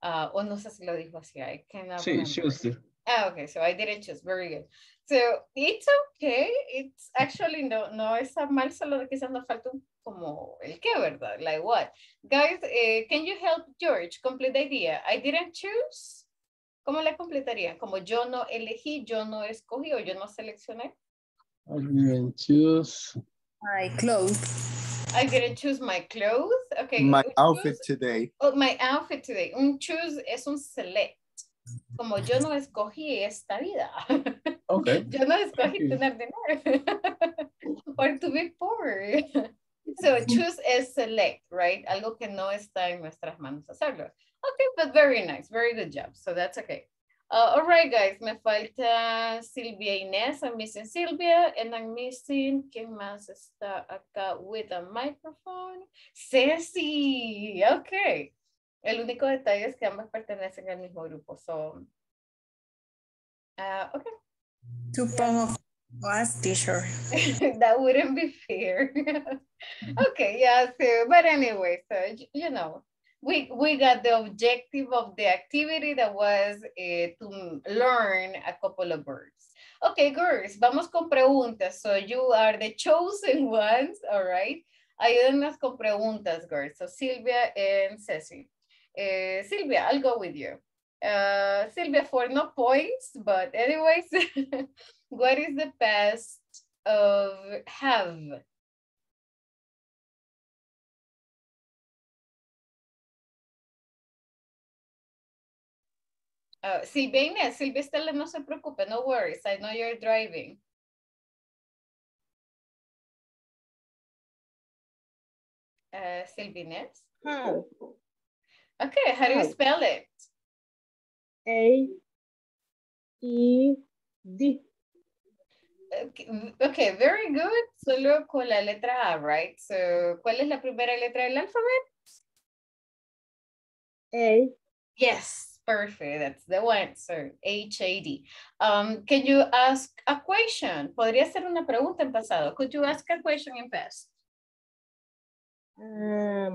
O no sé si lo dijo así. I cannot remember. Choose it. Ah, okay. So I didn't choose. Very good. So it's okay. It's actually no está mal, solo quizás nos falta un como el qué, ¿verdad? Like what? Guys, can you help George complete the idea? I didn't choose. ¿Cómo la completaría? Como yo no elegí, yo no escogí o yo no seleccioné. I didn't choose my clothes. I didn't choose my clothes. Okay. My outfit today. Oh, my outfit today. Un choose es un select. Como yo no escogí esta vida. Okay. Yo no escogí tener dinero. Or to be poor. So choose is select, right? Algo que no está en nuestras manos hacerlo. Okay, but very nice. Very good job. So that's okay. All right, guys, me falta Silvia Inés. I'm missing Silvia, and I'm missing, ¿quién más está acá with a microphone? Ceci, okay. El único detalle es que ambas pertenecen al mismo grupo, so, okay. Supongo was teacher. That wouldn't be fair. Okay, yeah, so, but anyway, so, you know. We got the objective of the activity that was to learn a couple of words. Okay, girls, vamos con preguntas. So you are the chosen ones, all right? Ayúdennos con preguntas, girls. So Silvia and Ceci. Silvia, I'll go with you. Silvia, for no points, but anyways, what is the past of have? Silvia Estela, no se preocupe, no worries, I know you're driving. Silvia Inés? Have. Okay, how do you spell it? A-E-D. Okay, very good. Solo con la letra A, right? So, ¿cuál es la primera letra del alfabet? A. Yes. Perfect, that's the one, sir, H-A-D. Can you ask a question? Podría ser una pregunta en pasado. Could you ask a question in past? How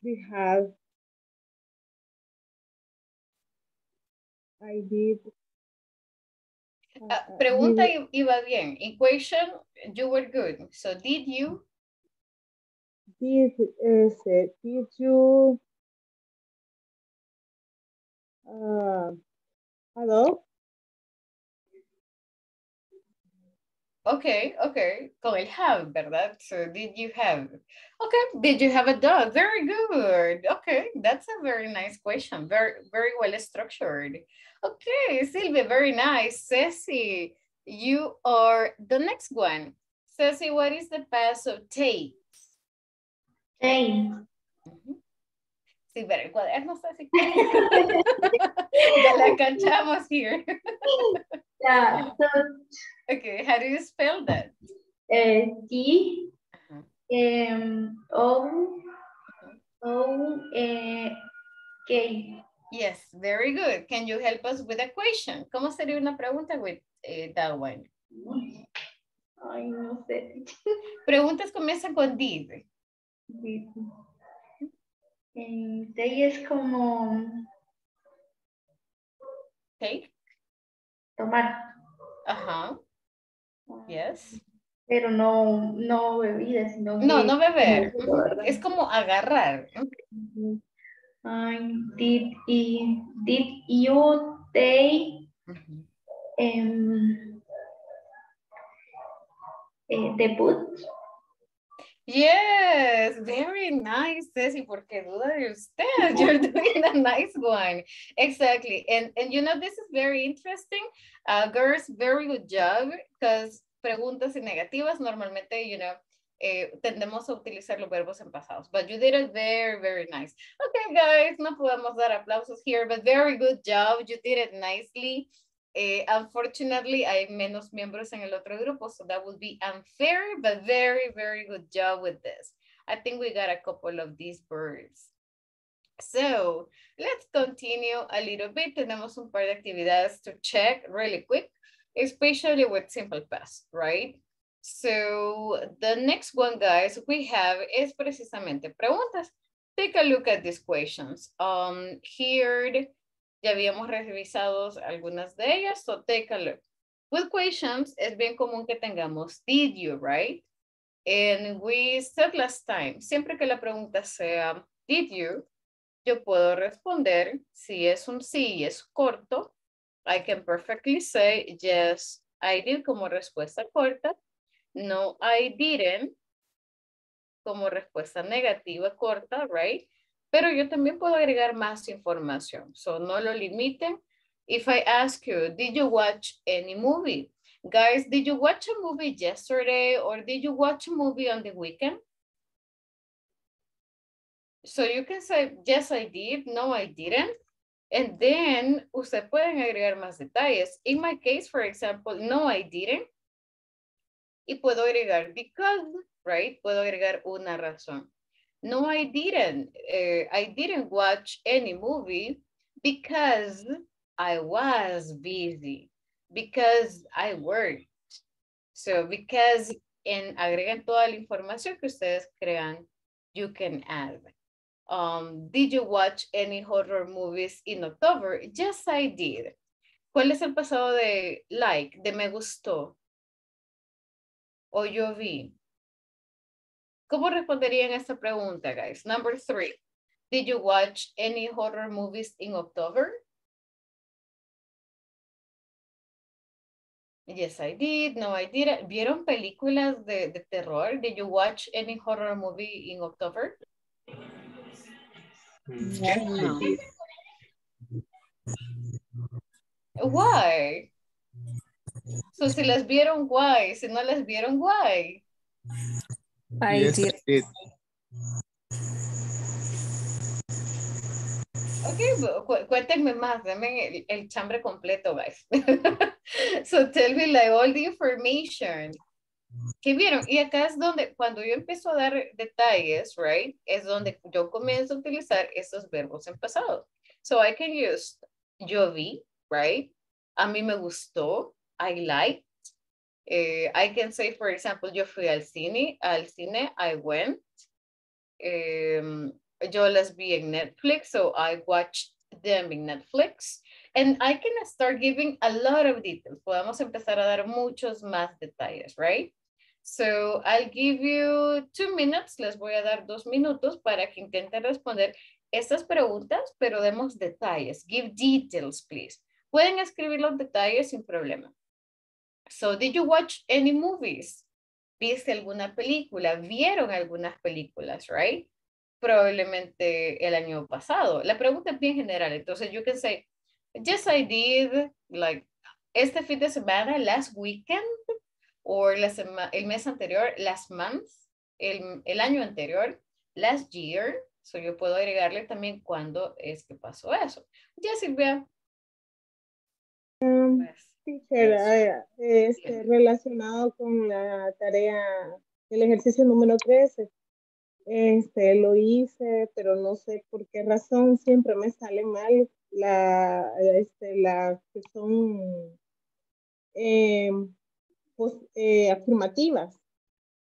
we have I did. Pregunta iba bien. In question, you were good. So, did you? Did you? Hello? Okay. Con el have, ¿verdad? So, did you have? Okay, did you have a dog? Very good. Okay, that's a very nice question. Very, very well structured. Okay, Silvia, very nice. Ceci, you are the next one. Ceci, what is the past of take? Take. Sí, pero el cuaderno está así. Ya la cachamos here. Yeah. Okay, how do you spell that? D O K. Yes, very good. Can you help us with a question? ¿Cómo sería una pregunta with that one? Ay, no sé. Preguntas comienzan con did. Did. Take es como... Take. Tomar. Ajá. Yes. Pero no bebidas. No beber. Es como agarrar. Did you take the boots? Yes, very nice, Ceci, porque duda de usted, you're doing a nice one. Exactly, and you know, this is very interesting. Girls, very good job, because preguntas y negativas, normalmente, you know, tendemos a utilizar los verbos en pasados, but you did it very, very nice. Okay, guys, no podemos dar aplausos here, but very good job, you did it nicely. Unfortunately, hay menos miembros en el otro grupo, so that would be unfair, but very, very good job with this. I think we got a couple of these birds. So let's continue a little bit. Tenemos un par de actividades to check really quick, especially with simple past, right? So the next one, guys, we have is precisamente preguntas. Take a look at these questions. Here, ya habíamos revisado algunas de ellas, so take a look. With questions, es bien común que tengamos did you, right? And we said last time, siempre que la pregunta sea did you, yo puedo responder, si es un sí y es corto, I can perfectly say yes, I did como respuesta corta, no, I didn't como respuesta negativa corta, right? Pero yo también puedo agregar más información. So no lo limiten. If I ask you, did you watch any movie? Guys, did you watch a movie yesterday or did you watch a movie on the weekend? So you can say, yes, I did. No, I didn't. And then, ustedes pueden agregar más detalles. In my case, for example, no, I didn't. Y puedo agregar because, right? Puedo agregar una razón. No, I didn't. I didn't watch any movie because I was busy, because I worked. So because, and agregan toda la información que ustedes crean, you can add. Did you watch any horror movies in October? Yes, I did. ¿Cuál es el pasado de like, de me gustó? O yo vi. ¿Cómo responderían a esta pregunta, guys? Number 3. Did you watch any horror movies in October? Yes, I did. No, I didn't. ¿Vieron películas de terror? Did you watch any horror movie in October? No. Why? So, si las vieron, why? Si no las vieron, why? I did. Okay, cuéntenme más, denme el chambre completo, guys. So tell me like all the information. ¿Qué vieron? Y acá es donde, cuando yo empiezo a dar detalles, right, es donde yo comienzo a utilizar estos verbos en pasado. So I can use, yo vi, right, a mí me gustó, I liked. I can say, for example, yo fui al cine, I went. Yo las vi en Netflix, so I watched them in Netflix. And I can start giving a lot of details. Podemos empezar a dar muchos más detalles, right? So I'll give you 2 minutes. Les voy a dar 2 minutos para que intenten responder estas preguntas, pero demos detalles. Give details, please. Pueden escribir los detalles sin problema. So, did you watch any movies? ¿Viste alguna película? ¿Vieron algunas películas, right? Probablemente el año pasado. La pregunta es bien general. Entonces, you can say, yes, I did, like, este fin de semana, last weekend, or el mes anterior, last month, el año anterior, last year. So, yo puedo agregarle también cuándo es que pasó eso. Yes, Silvia. Pues, Teacher, relacionado con la tarea del ejercicio número 13, lo hice, pero no sé por qué razón siempre me sale mal la que son afirmativas,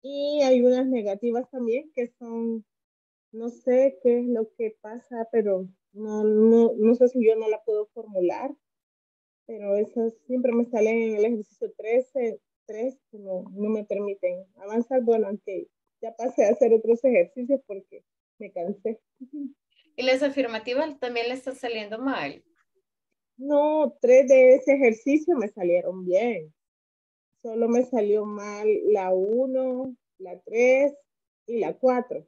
y hay unas negativas también que son, no sé qué es lo que pasa, pero no sé si yo no la puedo formular. Pero eso siempre me sale en el ejercicio 3, no me permiten avanzar. Bueno, aunque ya pasé a hacer otros ejercicios porque me cansé. ¿Y las afirmativas también le están saliendo mal? No, 3 de ese ejercicio me salieron bien. Solo me salió mal la 1, la 3 y la 4.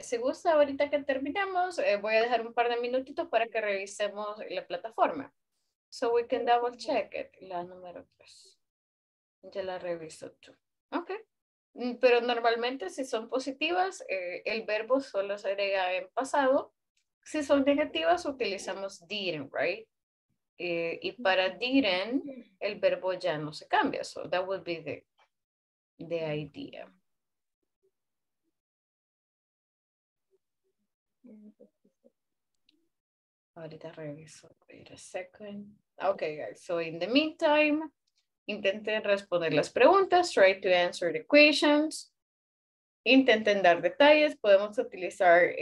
Si gusta, ahorita que terminamos, voy a dejar un par de minutitos para que revisemos la plataforma. So we can double check it. La número 3. Ya la reviso tú. Ok. Pero normalmente si son positivas, el verbo solo se agrega en pasado. Si son negativas, utilizamos didn't, right? If para didn't, el verbo ya no se cambia. So that would be the idea. Ahorita reviso. Wait a second. Okay, guys. So in the meantime, intenten responder las preguntas. Try to answer the questions. Intenten dar detalles. Podemos utilizar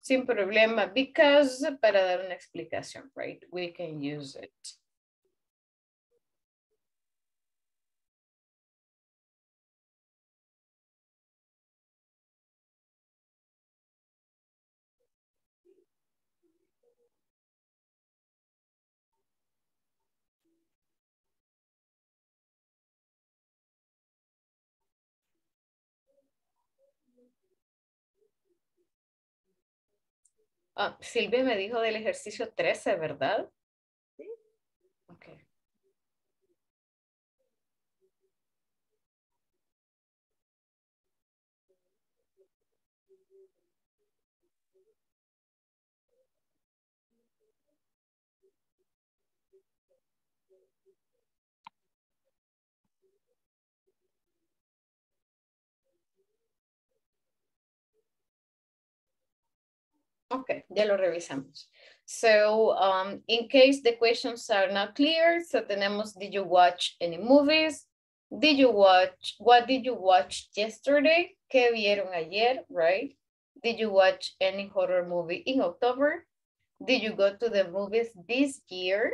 sin problema because para dar una explicación, right? We can use it. Ah, Silvia me dijo del ejercicio 13, ¿verdad? Sí. Ok. Okay, ya lo revisamos. So, in case the questions are not clear, so tenemos, did you watch any movies? Did you watch, what did you watch yesterday? ¿Qué vieron ayer, right? Did you watch any horror movie in October? Did you go to the movies this year?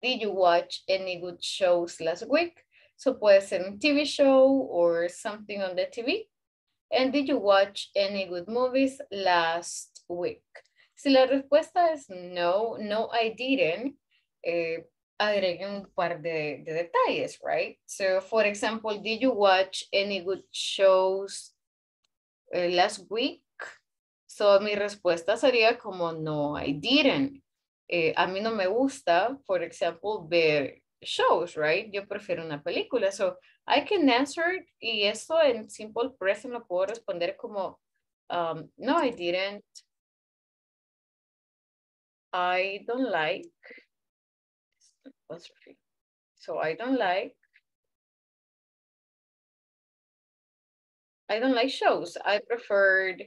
Did you watch any good shows last week? So puede ser un TV show or something on the TV. And did you watch any good movies last week? Si la respuesta es no, no I didn't, agreguen un par de detalles, right? So for example, did you watch any good shows last week? So mi respuesta sería como no I didn't. A mí no me gusta, for example, ver shows, right? Yo prefiero una película. So I can answer y eso en simple present lo puedo responder como no I didn't. I don't like, so I don't like shows. I preferred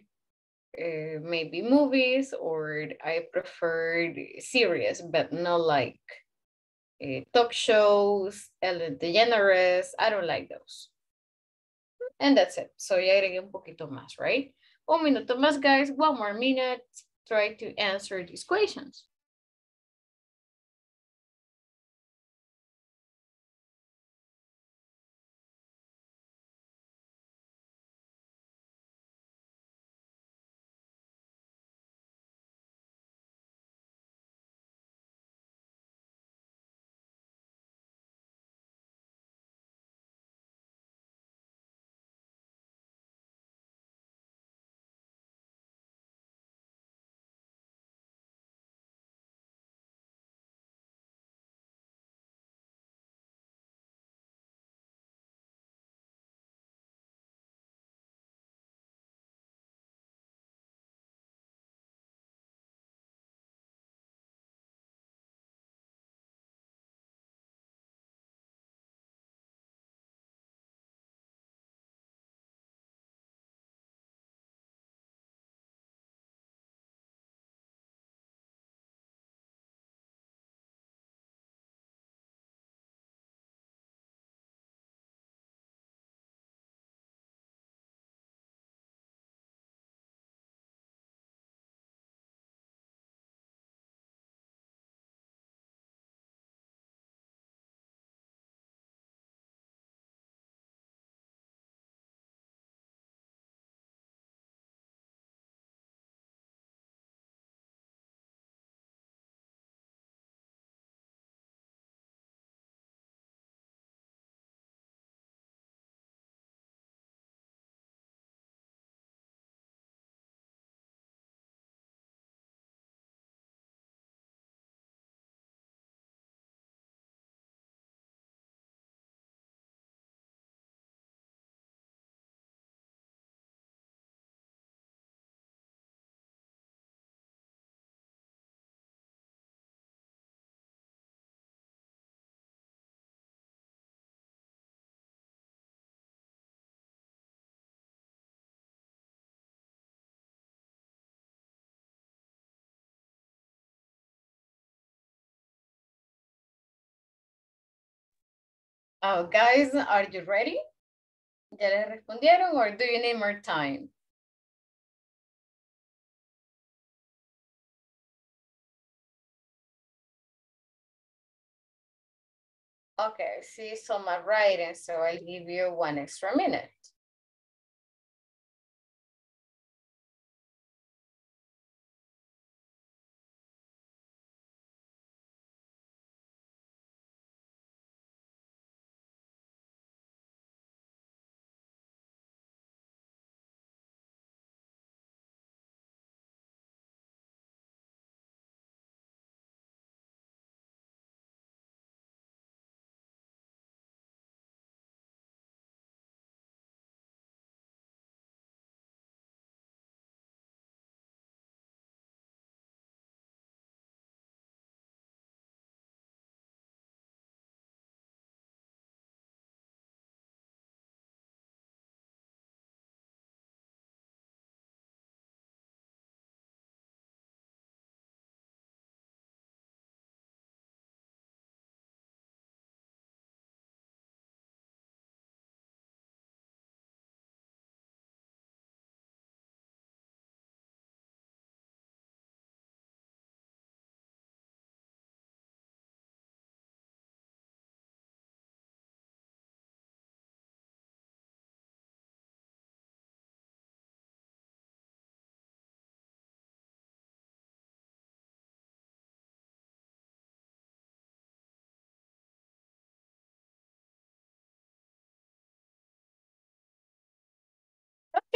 maybe movies or I preferred series, but not like talk shows, Ellen DeGeneres, I don't like those. And that's it. So ya agregué un poquito más, right? Un minuto más, guys, one more minute. Try to answer these questions. Oh, guys, are you ready? ¿Ya les respondieron or do you need more time? Okay, see some are writing, so I'll give you 1 extra minute.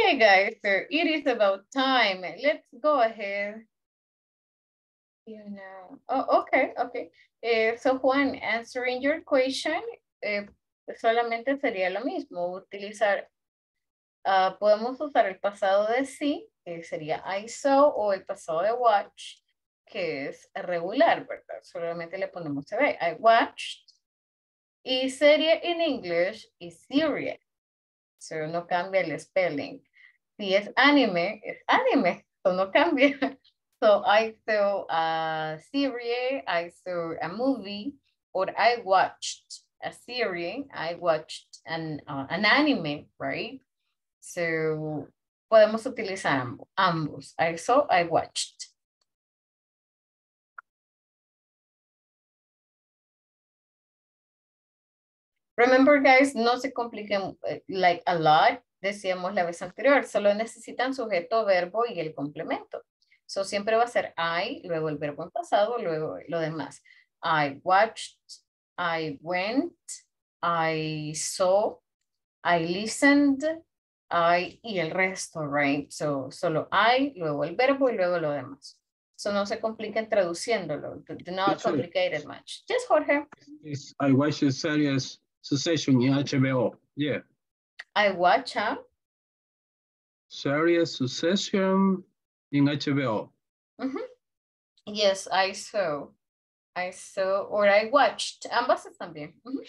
Okay, guys, so it is about time. Let's go ahead. You know, oh, okay, okay. So Juan, answering your question, solamente sería lo mismo. Utilizar, podemos usar el pasado de sí, que sería I saw, o el pasado de watch, que es regular, ¿verdad? Solamente le ponemos TV. I watched. Y serie en English is serial. So no cambia el spelling. Si es anime, es anime. So no cambia. So I saw a series, I saw a movie, or I watched a series, I watched an anime, right? So podemos utilizar ambos. I saw, I watched. Remember, guys, no se compliquen like a lot, decíamos la vez anterior, solo necesitan sujeto, verbo y el complemento. So siempre va a ser I, luego el verbo en pasado, luego lo demás. I watched, I went, I saw, I listened, I y el resto, right? So solo I, luego el verbo y luego lo demás. So no se compliquen traduciéndolo. Do not complicate it much. Yes, Jorge. I watched the series Succession in HBO. Yeah. I watch a series Succession in HBO. Mm-hmm. Yes, I saw. I saw or I watched. Ambas también. Mm-hmm.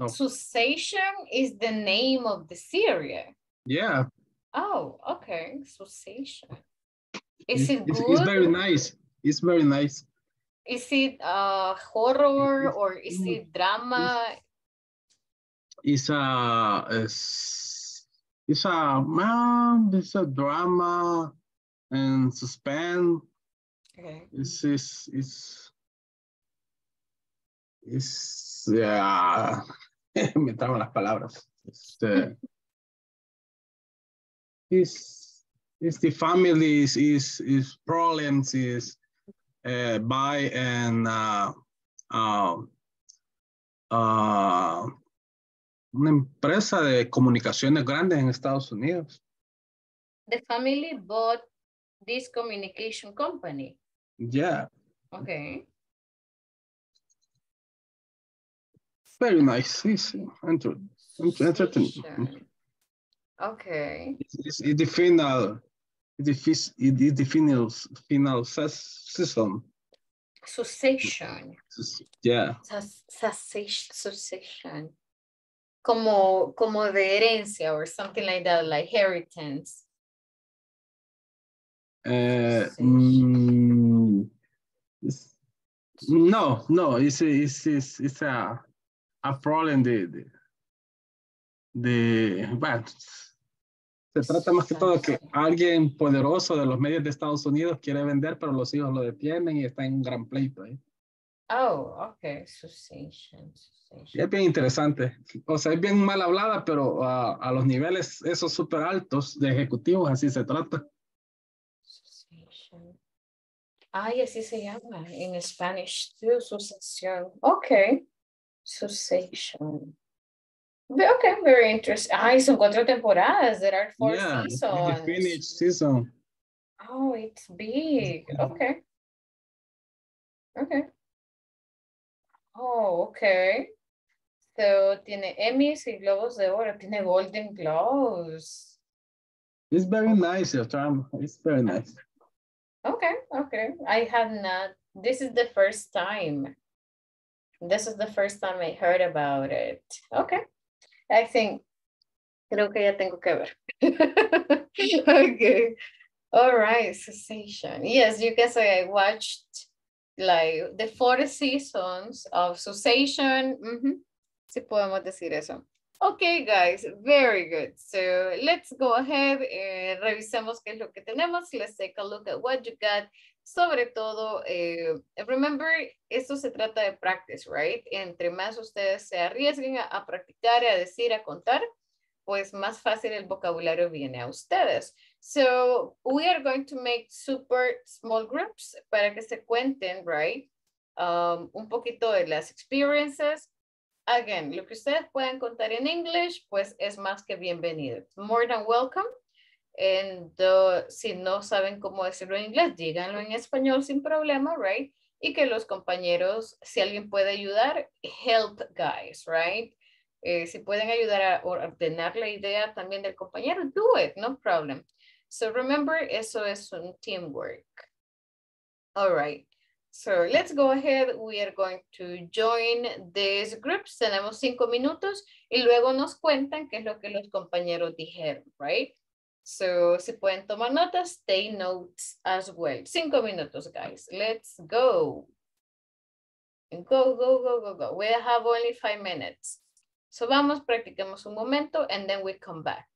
Oh. Succession is the name of the series. Yeah. Oh, okay. Succession. Is it good? It's very nice. It's very nice. Is it horror or is it drama? It's a drama and suspense. Okay. Yeah. Me traban las palabras. It's the families, is problems, is. By and una empresa de comunicaciones grandes en Estados Unidos. The family bought this communication company. Yeah. Okay. Very nice. It's entertaining. Okay. It's the final. The final season. Succession. Yeah. Succession. Como de herencia or something like that, like inheritance. No, it's a a problem bueno, se trata más que todo que alguien poderoso de los medios de Estados Unidos quiere vender, pero los hijos lo detienen y está en un gran pleito ahí. Oh, ok. Succession. Es bien interesante. O sea, es bien mal hablada, pero a los niveles esos súper altos de ejecutivos, así se trata. Succession. Ay, así se llama en español. Sucesión. Ok. Succession. Okay, very interesting. Ay, son 4 temporadas. There are 4 seasons. The finished season. Oh, it's big. Okay. Okay. Oh, okay. So, tiene Emmys y Globos de Oro. Tiene Golden Globes. It's very nice, your time. It's very nice. Okay, okay. I have not. This is the first time. This is the first time I heard about it. Okay. I think, creo que ya tengo que ver. Okay. All right, Succession. Yes, you can say I watched like the 4 seasons of Succession. Mm-hmm. Si podemos decir eso. Okay, guys, very good. So let's go ahead and revisemos qué es lo que tenemos. Let's take a look at what you got. Sobre todo, remember, esto se trata de practice, right? Entre más ustedes se arriesguen a practicar, a decir, a contar, pues más fácil el vocabulario viene a ustedes. So, we are going to make super small groups para que se cuenten, right? Un poquito de las experiences. Again, lo que ustedes puedan contar en English, pues es más que bienvenido. More than welcome. Si no saben cómo decirlo en inglés, díganlo en español sin problema, right? Y que los compañeros, si alguien puede ayudar, help guys, right? Si pueden ayudar a ordenar la idea también del compañero, do it, no problem. So remember, eso es un teamwork. All right. So let's go ahead. We are going to join these groups. Tenemos 5 minutos y luego nos cuentan qué es lo que los compañeros dijeron, right? So, si pueden tomar notas, take notes as well. 5 minutos, guys. Let's go. Go, go, go, go, go. We have only 5 minutes. So, vamos, practiquemos un momento, and then we come back.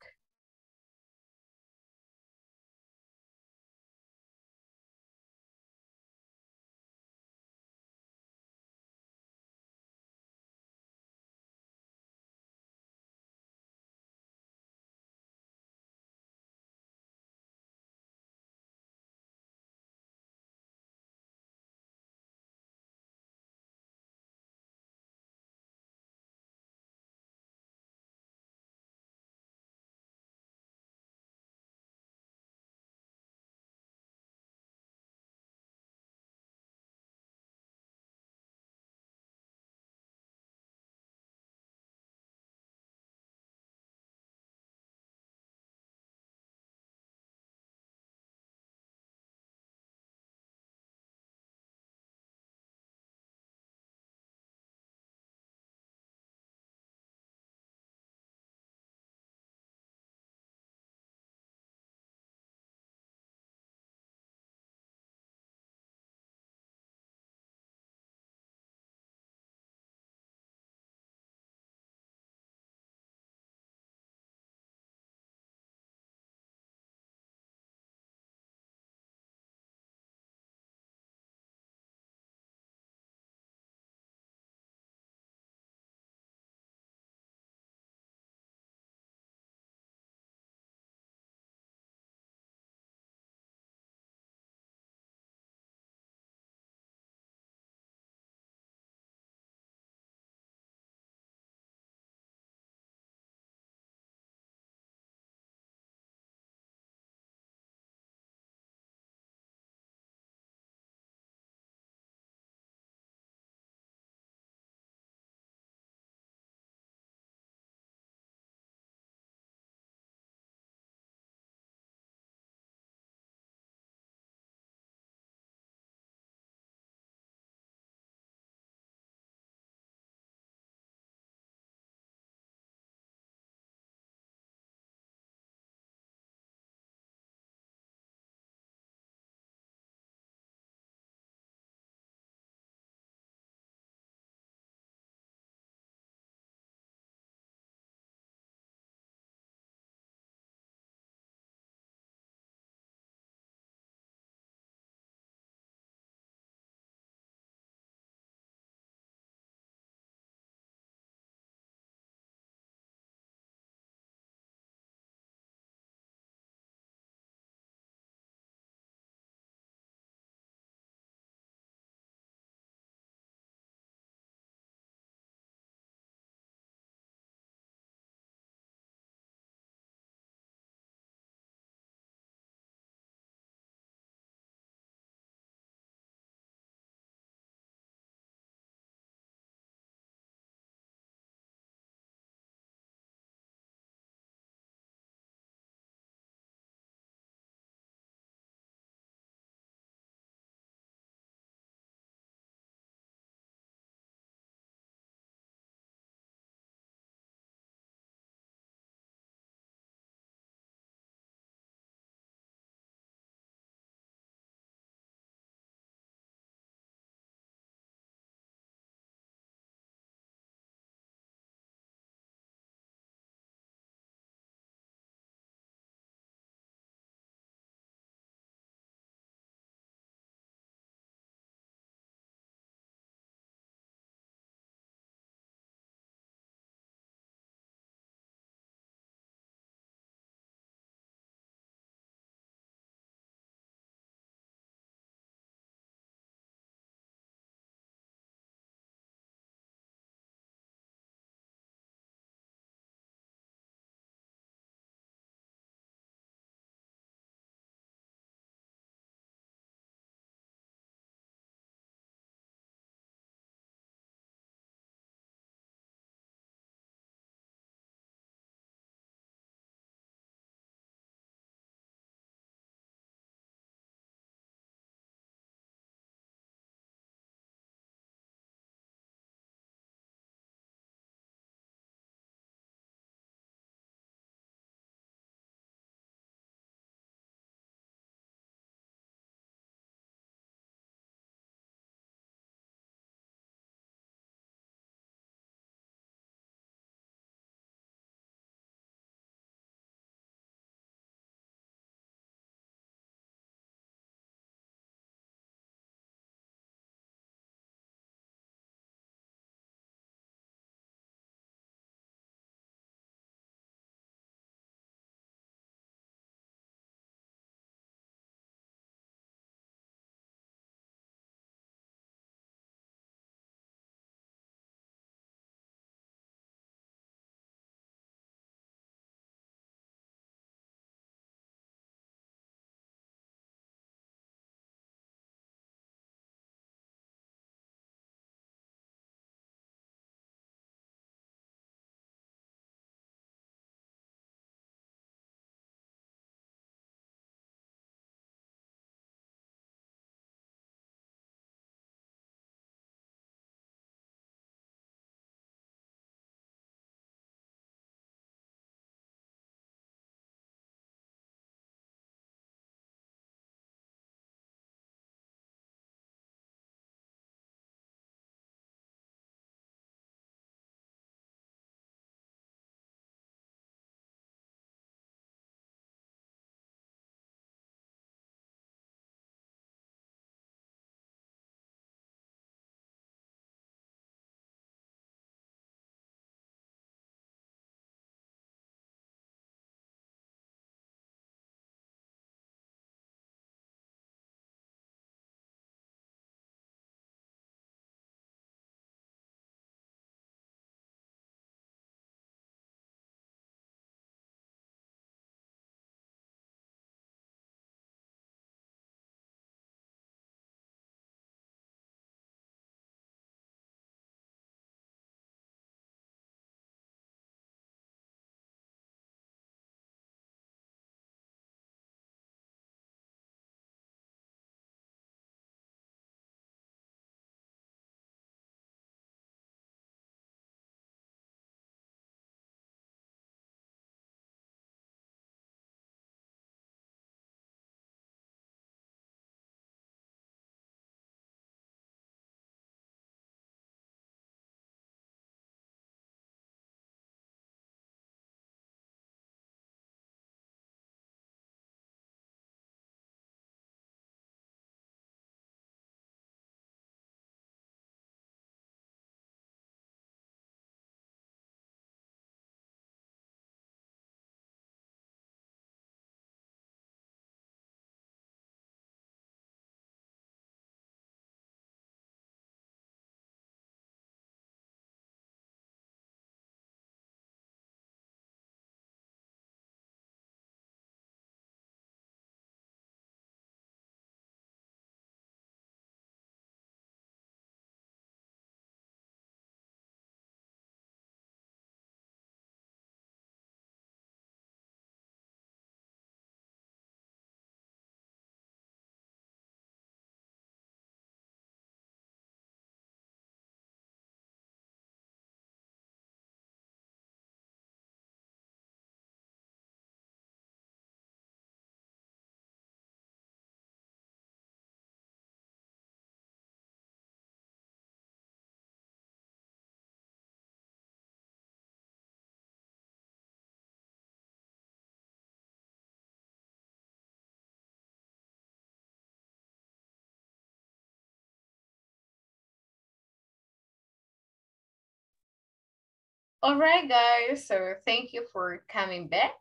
All right, guys, so thank you for coming back.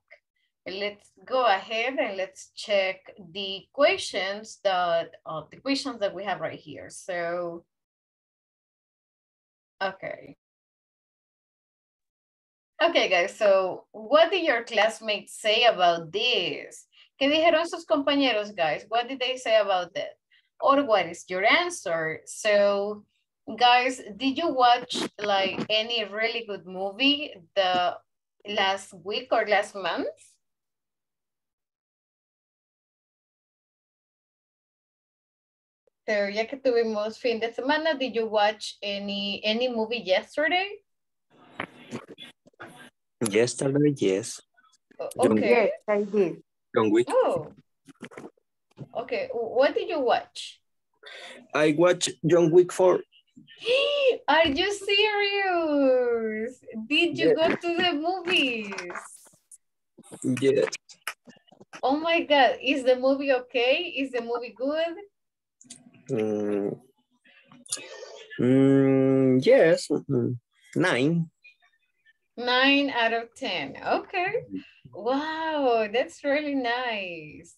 Let's go ahead and let's check the questions that we have right here. So, okay, guys, so what did your classmates say about this? ¿Qué dijeron sus compañeros, guys? What did they say about that? Or what is your answer? So, guys, did you watch like any really good movie the last week or last month? So ya que tuvimos fin de semana, did you watch any movie yesterday? Yesterday, yes. Okay. Yes, I did. John Wick. Oh. Okay, what did you watch? I watched John Wick 4. Are you serious? Did you go to the movies? Yes. Oh my God, is the movie okay? Is the movie good? Yes, 9. 9 out of 10, okay. Wow, that's really nice.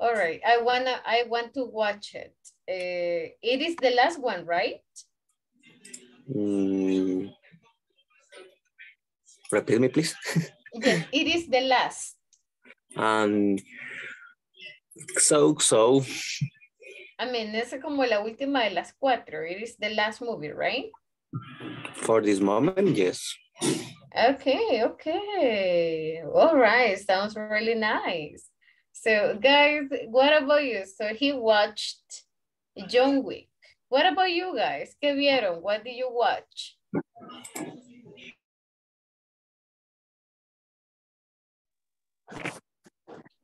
All right, I want to watch it. It is the last one, right? Repeat me, please. Yes, it is the last. So. I mean, es como la última de las 4. It is the last movie, right? For this moment, yes. Okay. All right, sounds really nice. So, guys, what about you? So he watched John Wick. What about you guys? ¿Qué vieron? What did you watch?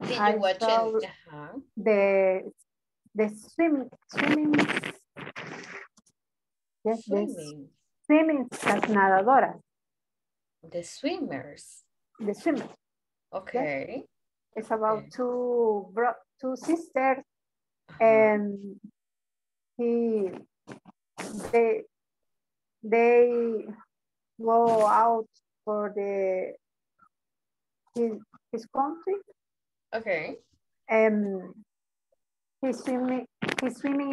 Did you watch it? The swimming. Yes, swimming. Las nadadoras. The Swimmers. The Swimmers. Okay. Yes. It's about two sisters, and they go out for his country. Okay. And he's swimming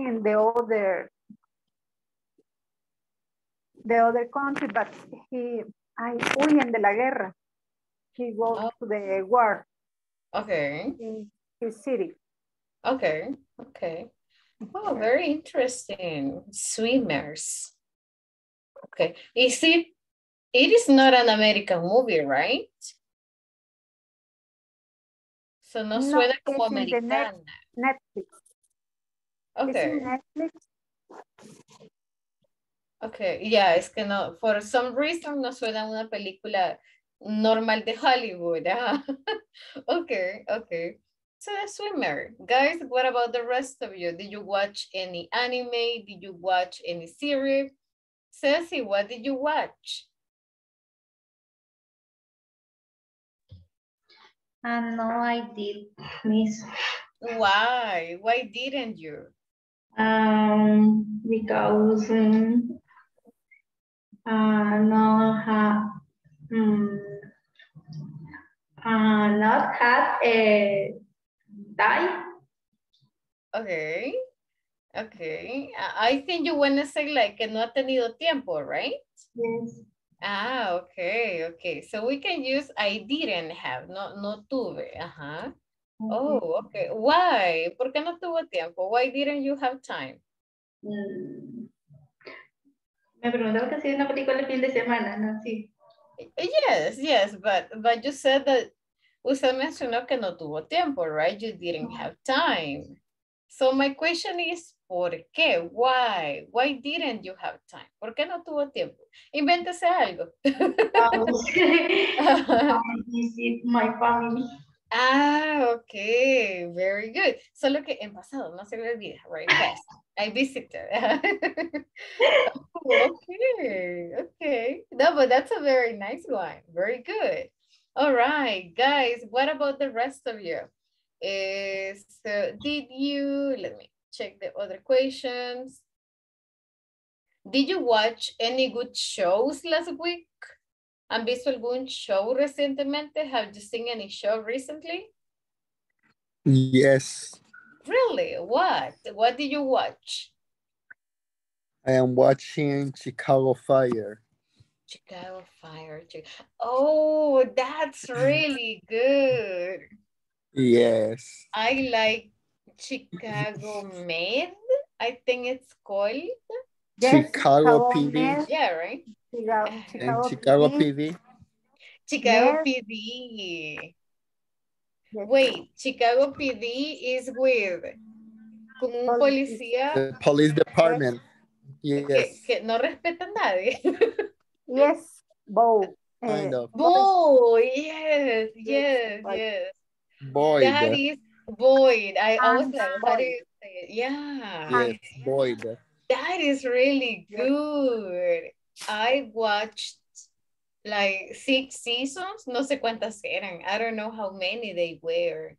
in the other country, but huyen de la guerra. He goes to the war. Okay. In his city. Okay. Oh, very interesting. Swimmers. Okay. It is not an American movie, right? So no suena como americana. Netflix. Okay. Netflix. Okay, yeah, es que no, for some reason no suena una película normal de Hollywood. Huh? Okay. So The Swimmer. Guys, what about the rest of you? Did you watch any anime? Did you watch any series? Ceci, what did you watch? No, I did, miss. Why? Why didn't you? Because not have a time. Okay. I think you want to say like que no ha tenido tiempo, right? Yes. Okay. So we can use I didn't have, no tuve. Oh, okay. Why? ¿Por qué no tuvo tiempo? Why didn't you have time? Me preguntaba que si es una película el fin de semana, ¿no? Sí. Yes, but you said that, usted mencionó que no tuvo tiempo, right? You didn't have time. So my question is, ¿por qué? Why? Why didn't you have time? ¿Por qué no tuvo tiempo? Invéntese algo. My family. Okay, very good. Solo que en pasado, no se le olvida, right? Yes, I visited. Okay. No, but that's a very nice one. Very good. All right, guys, what about the rest of you? Let me check the other questions. Did you watch any good shows last week? ¿Han visto algún show recientemente? Have you seen any show recently? Yes. Really? What? What did you watch? I am watching Chicago Fire. Chicago Fire. Oh, that's really good. Yes. I like Chicago Med, I think it's called. Yes, Chicago PD. Med. Yeah, right? Chicago PD. Chicago yes. PD. Yes. Wait, Chicago PD is with con un policía. The police department. Yes. Que no respeta a nadie. Yes, Bo. Bo, yes, yes, yes. Boyd. That is Boyd. I was like, how do you say it? Yeah. Yes, Boyd. That is really good. I watched like 6 seasons. No sé cuántas eran. I don't know how many they were.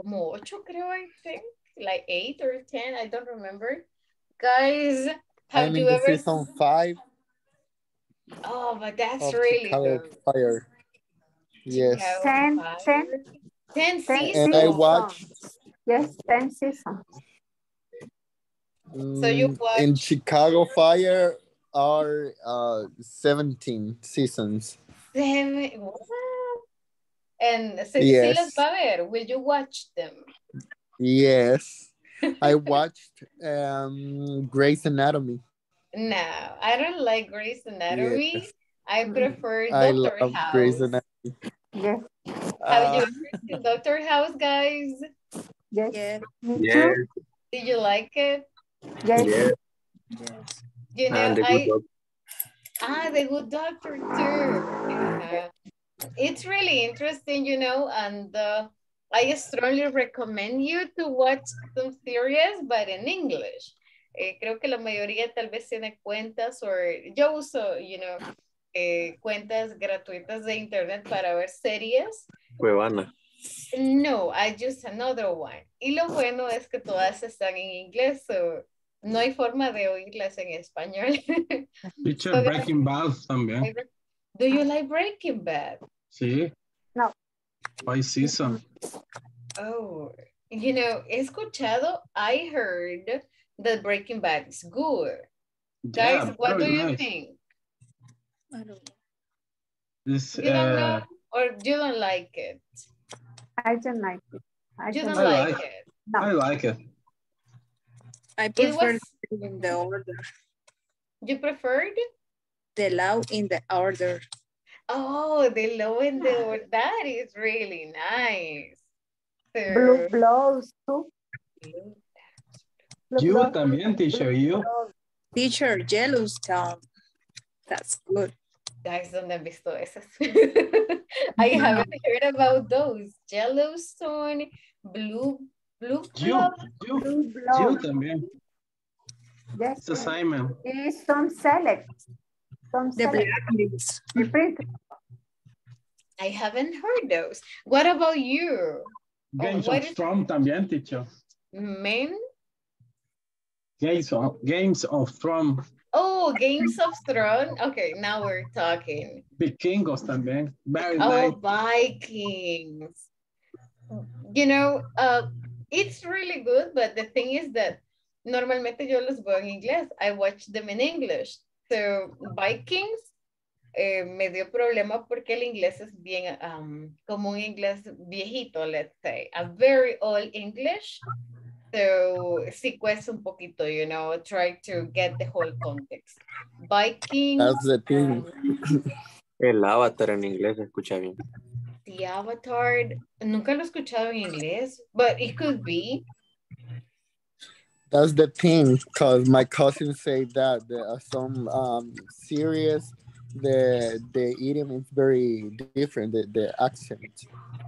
Como 8, creo, I think. Like 8 or 10. I don't remember. Guys, have you ever... Season 5. Oh, but that's really good. Fire. Yes. 10 seasons. And I watched. Yes, 10 seasons. So you watched. In Chicago Fire are 17 seasons. What? And yes. Si los va a ver, will you watch them? Yes. I watched Grey's Anatomy. No, I don't like Grey's Anatomy. Yes. I prefer Dr. House. Grey's Anatomy. Yes. Have you ever seen Dr. House, guys? Yes. Yes. Did you like it? Yes. Yes. You know, and The Good Doctor too. Yeah. It's really interesting, you know, and I strongly recommend you to watch some series, but in English. Creo que la mayoría tal vez tiene cuentas, yo uso, you know, cuentas gratuitas de internet para ver series. Cuevana. No, I use another one. Y lo bueno es que todas están en inglés, so no hay forma de oírlas en español. Teacher, so, Breaking Bad también. Do you like Breaking Bad? Sí. No. 5 seasons. Oh, you know, he escuchado, I heard that Breaking Bad is good. Yeah, guys, what do you think? I don't know. You don't know or you don't like it? I don't like it. You don't like it? No. I like it. I prefer in the order. You preferred? The Law in the Order. Oh, The Law in the Order. That is really nice. So, Blue Blows too. You también, teacher, you. Teacher, Yellowstone. That's good. Guys, ¿dónde han visto esas? I haven't heard about those. Yellowstone, Blue también. Yes. It's assignment. It's some select. I haven't heard those. What about you? Games of Thrones también, teacher. Men? Games of Thrones. Oh, Games of Thrones. Okay, now we're talking. Vikings también. Very nice. Vikings. You know, it's really good, but the thing is that normalmente yo los veo en inglés. I watch them in English. So Vikings me dio problema porque el inglés es bien, como un inglés viejito, let's say. A very old English. So, sí cuesta un poquito, you know, try to get the whole context. Vikings. That's the thing. El Avatar en inglés se escucha bien. The Avatar, nunca lo he escuchado en inglés, but it could be. That's the thing, because my cousin said that there are some series, the idiom is very different, the accent.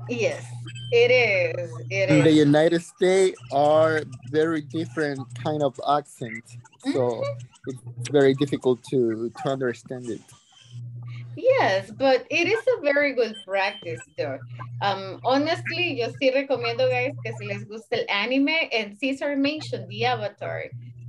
Yes, it is. In the United States are very different kind of accents. So it's very difficult to understand it. Yes, but it is a very good practice though. Honestly, yo sí recomiendo, guys, que si les gusta el anime, and Cesar mentioned the Avatar.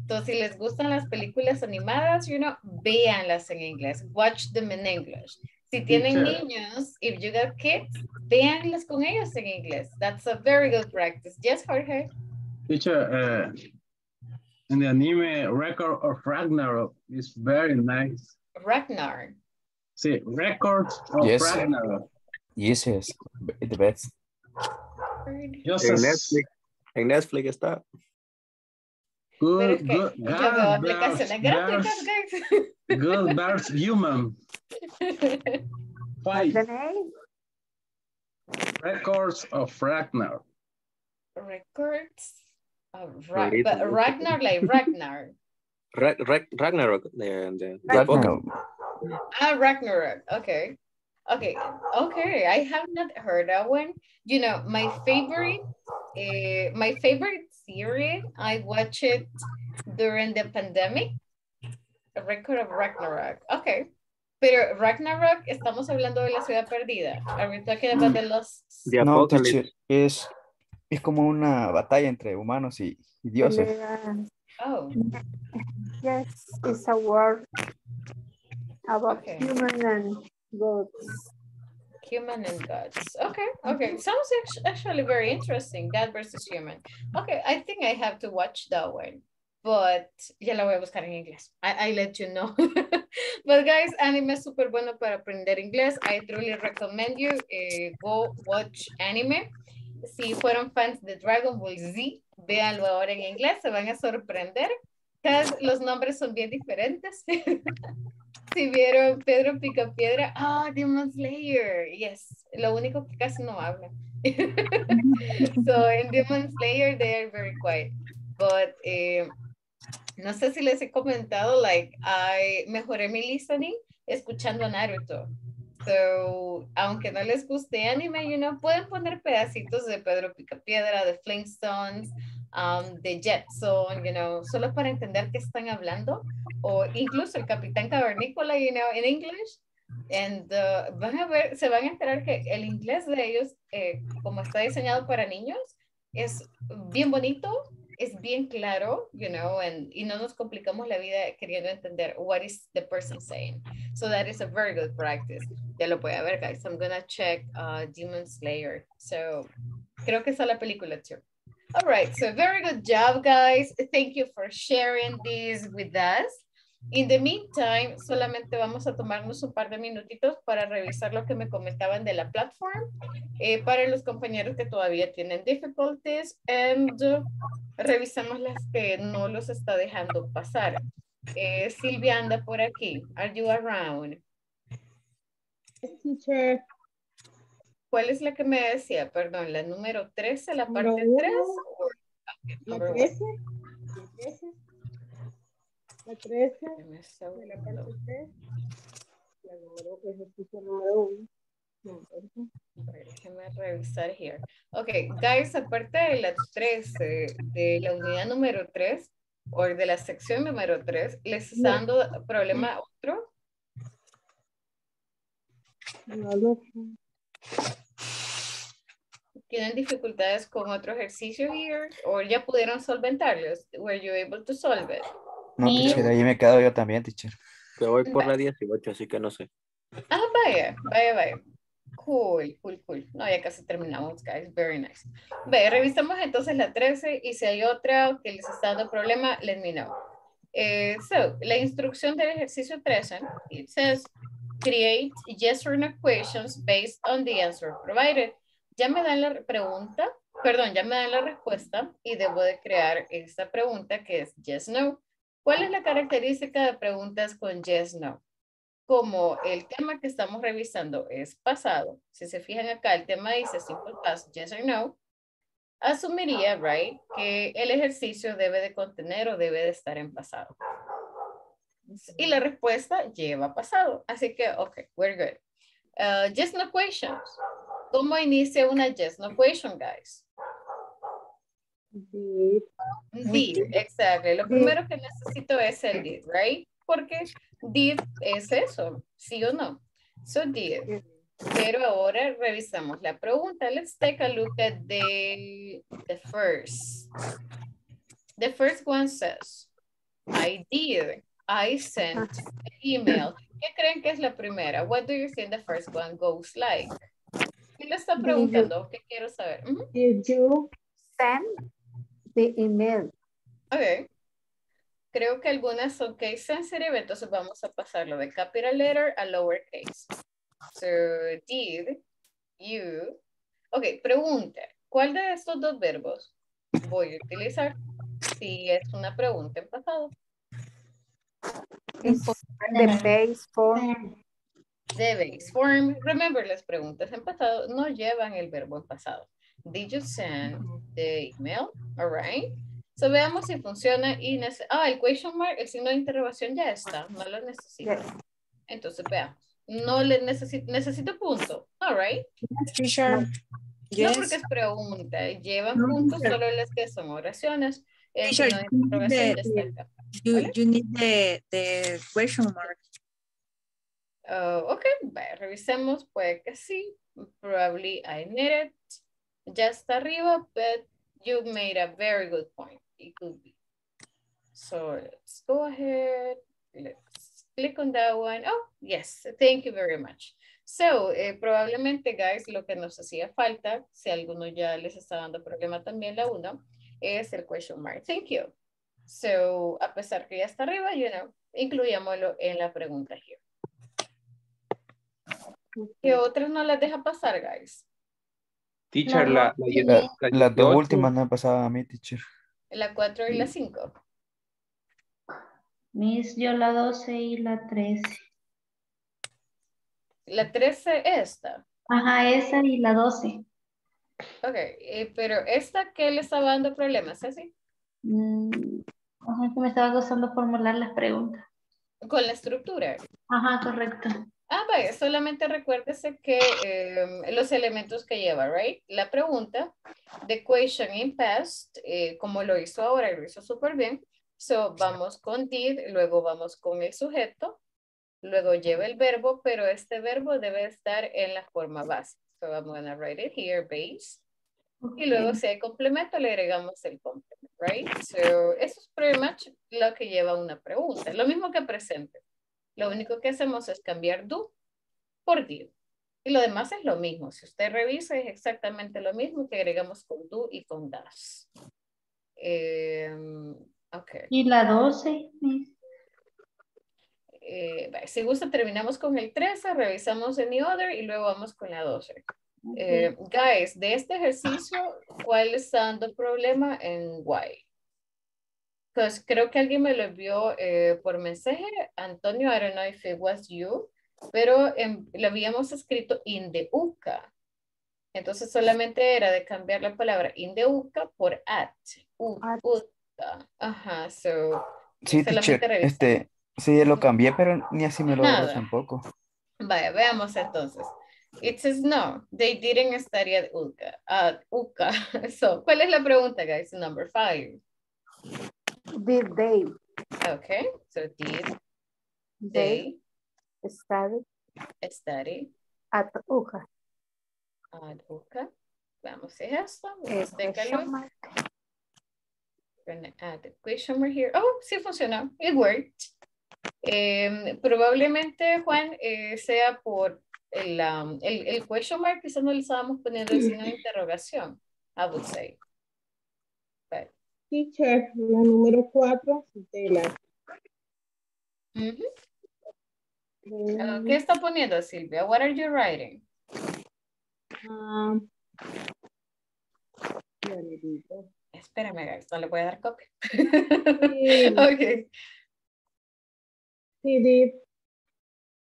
Entonces, si les gustan las películas animadas, you know, véanlas en inglés. Watch them in English. Si tienen niños, if you got kids, véanlos con ellos en inglés. That's a very good practice. Yes, Jorge. Teacher, in the anime Record of Ragnarok is very nice. Ragnar. Sí, Record of Ragnarok. Yes, yes. The best. En Netflix está. Good, good, good birth human. Five. Records of Ragnar. Records of Ragnar. Ragnar, like Ragnar. Ragnarok. Ah, Ragnarok. Okay. Okay. Okay. I have not heard that one. You know, my favorite series, I watched it during the pandemic. A Record of Ragnarok. Okay. Pero Ragnarok, estamos hablando de la ciudad perdida. Are we talking about the lost? No, teacher, es como una batalla entre humanos y dioses. Yeah. Oh. Yes, it's a war about human and gods. Human and gods. Okay, okay. Sounds actually very interesting. God versus human. Okay, I think I have to watch that one. But ya la voy a buscar en inglés. I let you know. But guys, anime es súper bueno para aprender inglés. I truly recommend you go watch anime. Si fueron fans de Dragon Ball Z, véanlo ahora en inglés. Se van a sorprender. Los nombres son bien diferentes. Si vieron Pedro Picapiedra, Demon Slayer. Yes, lo único que casi no habla. So in Demon Slayer, they are very quiet. But... no sé si les he comentado, like, I mejoré mi listening escuchando a Naruto. So, aunque no les guste anime, you know, pueden poner pedacitos de Pedro Picapiedra, de Flintstones, de Jetson, you know, solo para entender qué están hablando. O incluso el Capitán Cavernícola, you know, en English. And van a ver, se van a enterar que el inglés de ellos, como está diseñado para niños, es bien bonito. Es bien claro, you know, y no nos complicamos la vida queriendo entender what is the person saying. So that is a very good practice. Ya lo voy a ver, guys. I'm going to check Demon Slayer. So, creo que esa la película, too. All right. So, very good job, guys. Thank you for sharing this with us. In the meantime, solamente vamos a tomarnos un par de minutitos para revisar lo que me comentaban de la platform para los compañeros que todavía tienen difficulties and revisamos las que no los está dejando pasar. Silvia anda por aquí. Are you around? Teacher. ¿Cuál es la que me decía? Perdón, la número 13, la parte 3. ¿La 13? ¿La 13? La 13, de la parte 3, la número que es el piso número 1. Déjenme revisar here. Ok, guys, aparte de la 13, de la unidad número 3, o de la sección número 3, ¿les está dando problema otro? No. ¿Tienen dificultades con otro ejercicio here? ¿O ya pudieron solventarlos? ¿Were you able to solve it? No, teacher, ahí me quedo yo también, teacher. Pero voy por la 18, así que no sé. Ah, vaya. Cool. No, ya casi terminamos, guys. Very nice. Ve, revisamos entonces la 13 y si hay otra que les está dando problema, let me know. So, la instrucción del ejercicio 13, it says, create yes or no questions based on the answer provided. Ya me dan la pregunta, perdón, ya me dan la respuesta y debo de crear esta pregunta que es yes, no. ¿Cuál es la característica de preguntas con yes, no? Como el tema que estamos revisando es pasado. Si se fijan acá, el tema dice simple past, yes or no. Asumiría, right, que el ejercicio debe de contener o debe de estar en pasado. Y la respuesta lleva pasado. Así que, ok, we're good. Yes, no questions. ¿Cómo inicia una yes, no question, guys? Did, exacto. Lo primero que necesito es el did, right? Porque did es eso, sí o no. So did. Pero ahora revisamos la pregunta. Let's take a look at the first. The first one says, I sent an email ¿Qué creen que es la primera? What do you think the first one goes like? ¿Quién lo está preguntando? ¿Qué quiero saber? Mm-hmm. Did you send the email? Ok. Creo que algunas son case sensitive, entonces vamos a pasarlo de capital letter a lowercase. So, did you... Ok, pregunta. ¿Cuál de estos dos verbos voy a utilizar? Si es una pregunta en pasado. The base form. The base form. Remember, las preguntas en pasado no llevan el verbo en pasado. Did you send the email? All right. So, veamos si funciona. Y el question mark, el signo de interrogación ya está. No lo necesito. Yes. Entonces, veamos. No le necesito punto. All right. Yes, sure. No, porque es pregunta. Llevan puntos solo las que son oraciones. El signo de interrogación ya está acá. You need the question mark. Ok, revisemos, puede que sí. Probably I need it. Ya está arriba, but you made a very good point. It could be. So let's go ahead. Let's click on that one. Oh, yes. Thank you very much. So, probablemente, guys, lo que nos hacía falta, si alguno ya les está dando problema también la una, es el question mark. Thank you. So, a pesar que ya está arriba, you know, incluyámoslo en la pregunta here. ¿Qué otras no las deja pasar, guys? Teacher, las dos últimas no han pasado a mí, teacher. La 4 y la 5. Miss, yo la 12 y la 13. La 13, esta. Ajá, esa y la 12. Ok, pero esta, ¿qué le estaba dando problemas, Ceci? Ajá, que me estaba gozando formular las preguntas. ¿Con la estructura? Ajá, correcto. Ah, vaya, solamente recuérdese que los elementos que lleva, right? La pregunta, the question in past, como lo hizo ahora, lo hizo súper bien. So, vamos con did, luego vamos con el sujeto, luego lleva el verbo, pero este verbo debe estar en la forma base. So, I'm going to write it here, base. Okay. Y luego si hay complemento, le agregamos el complemento, right? So, eso es pretty much lo que lleva una pregunta. Lo mismo que presente. Lo único que hacemos es cambiar do por did. Y lo demás es lo mismo. Si usted revisa, es exactamente lo mismo que agregamos con do y con das. Okay. ¿Y la 12? Si gusta, terminamos con el 13, revisamos any other y luego vamos con la 12. Okay. Guys, de este ejercicio, ¿cuál está dando problema en why? Because creo que alguien me lo envió por mensaje. Antonio, I don't know if it was you, pero lo habíamos escrito in the UCA. Entonces solamente era de cambiar la palabra in the UCA por at. UCA. Ajá, so. Sí, teacher, sí, lo cambié, pero ni así me lo dieron tampoco. Vaya, veamos entonces. It says no, they didn't study at UCA. So, ¿cuál es la pregunta, guys? Number 5. Did they? Okay, so did they study at UCA? At UCA. Vamos a esto. Let's take a look. We're gonna add the question mark here. Oh, sí funcionó. It worked. Probablemente, Juan, sea por el question mark, quizás no le estábamos poniendo el signo de interrogación, I would say. But. Teacher, la número 4 de la... ¿Qué está poniendo, Silvia? What are you writing? Espérame, guys, no le voy a dar copia. Ok. Sí,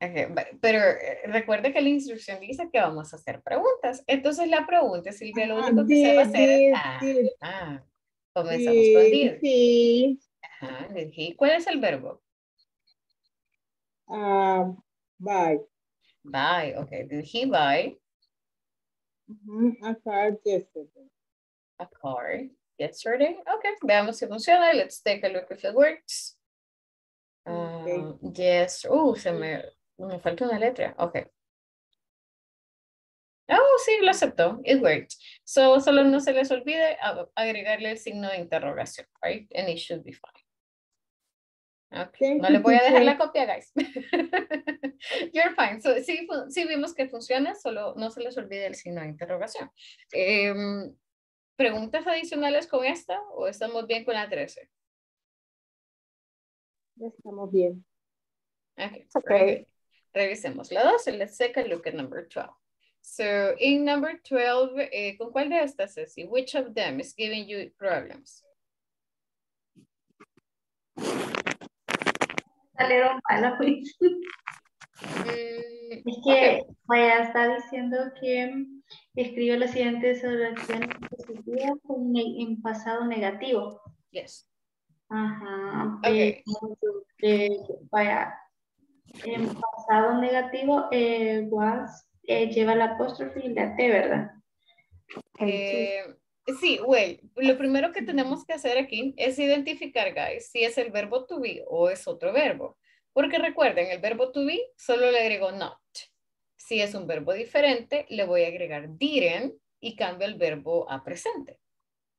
okay, pero recuerde que la instrucción dice que vamos a hacer preguntas. Entonces la pregunta, Silvia, lo único que se va a hacer es... comenzamos con did. Sí. Ajá, did he. ¿Cuál es el verbo? Buy. Buy, ok. Did he buy? A car yesterday. A car yesterday. Ok, veamos si funciona. Let's take a look if it works. Yes. Me falta una letra. Ok. Oh, sí, lo aceptó. It worked. So, solo no se les olvide agregarle el signo de interrogación, right? And it should be fine. Okay. No les voy a dejar la copia, guys. You're fine. So, sí vimos que funciona, solo no se les olvide el signo de interrogación. ¿Preguntas adicionales con esta o estamos bien con la 13? Estamos bien. Okay. Okay. Revisemos la 12. Let's take a look at number 12. So, in number 12, ¿con cuál de estas, Ceci? Which of them is giving you problems? Salieron mal, pues. Es que Maya está diciendo que escribió las siguientes oraciones positivas con en pasado negativo. Yes. Ajá. Okay. Vaya, en pasado negativo, was, lleva la apóstrofe y la T, ¿verdad? Sí, well, lo primero que tenemos que hacer aquí es identificar, guys, si es el verbo to be o es otro verbo. Porque recuerden, el verbo to be solo le agrego not. Si es un verbo diferente, le voy a agregar didn't y cambio el verbo a presente.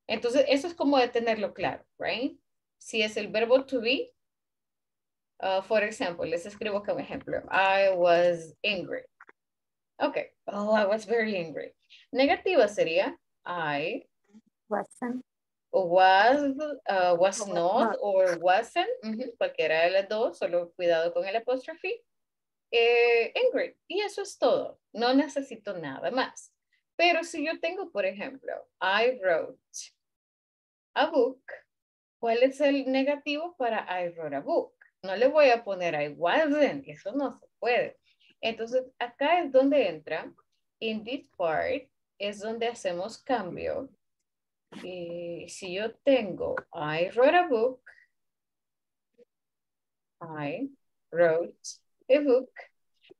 Entonces, eso es como de tenerlo claro, right? Si es el verbo to be, for example, les escribo como ejemplo, I was angry. Okay, oh, I was very angry. Negativa sería I... Wasn't. Was not or wasn't. Cualquiera de las dos, solo cuidado con el apóstrofe. Angry. Y eso es todo. No necesito nada más. Pero si yo tengo, por ejemplo, I wrote a book. ¿Cuál es el negativo para I wrote a book? No le voy a poner I wasn't. Eso no se puede. Entonces, acá es donde entra. In this part es donde hacemos cambio. Y si yo tengo, I wrote a book, I wrote a book,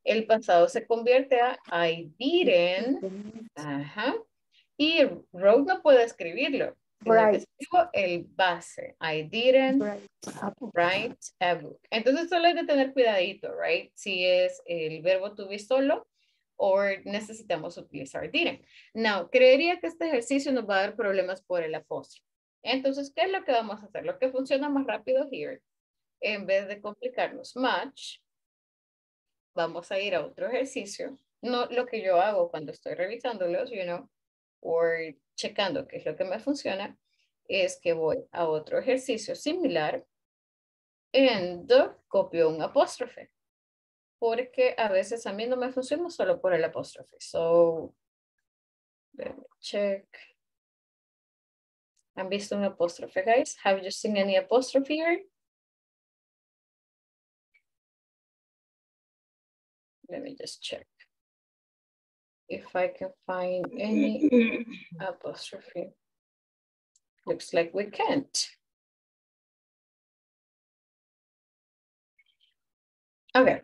el pasado se convierte a I didn't, ajá, y wrote no puedo escribirlo, escribo el base, I didn't write a book. Entonces solo hay que tener cuidadito, right? Si es el verbo to be solo, o necesitamos utilizar didn't. Now, creería que este ejercicio nos va a dar problemas por el apóstrofe. Entonces, ¿qué es lo que vamos a hacer? Lo que funciona más rápido here, en vez de complicarnos much, vamos a ir a otro ejercicio. No lo que yo hago cuando estoy revisándolos, you know, o checando qué es lo que me funciona, es que voy a otro ejercicio similar, and copio un apóstrofe. Porque a veces a mí no me funciona solo por el apóstrofe. So, let me check. ¿Han visto un apóstrofe, guys? Have you seen any apóstrofe here? Let me just check. If I can find any apóstrofe. Looks like we can't. Okay.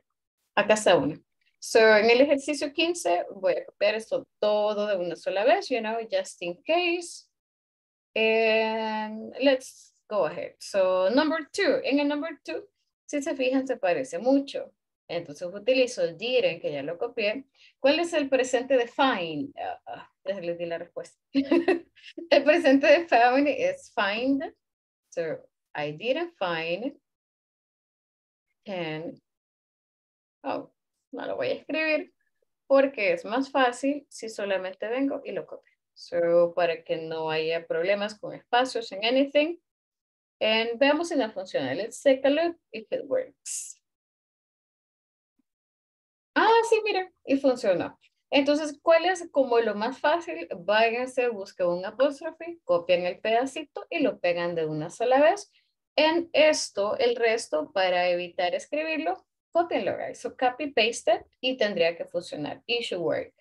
Acá está uno. So, en el ejercicio 15 voy a copiar esto todo de una sola vez, you know, just in case. And let's go ahead. So, number 2. En el number 2, si se fijan, se parece mucho. Entonces, utilizo didn't, que ya lo copié. ¿Cuál es el presente de find? Les di la respuesta. El presente de find es find. So, I didn't find. And... oh, no lo voy a escribir porque es más fácil si solamente vengo y lo copio. So, para que no haya problemas con espacios en anything. And veamos si no funciona. Let's take a look if it works. Ah, sí, mira, y funcionó. Entonces, ¿cuál es como lo más fácil? Váyanse, busquen un apóstrofe, copian el pedacito y lo pegan de una sola vez. En esto, el resto, para evitar escribirlo, cópienlo, guys. So copy, paste it, y tendría que funcionar. It should work.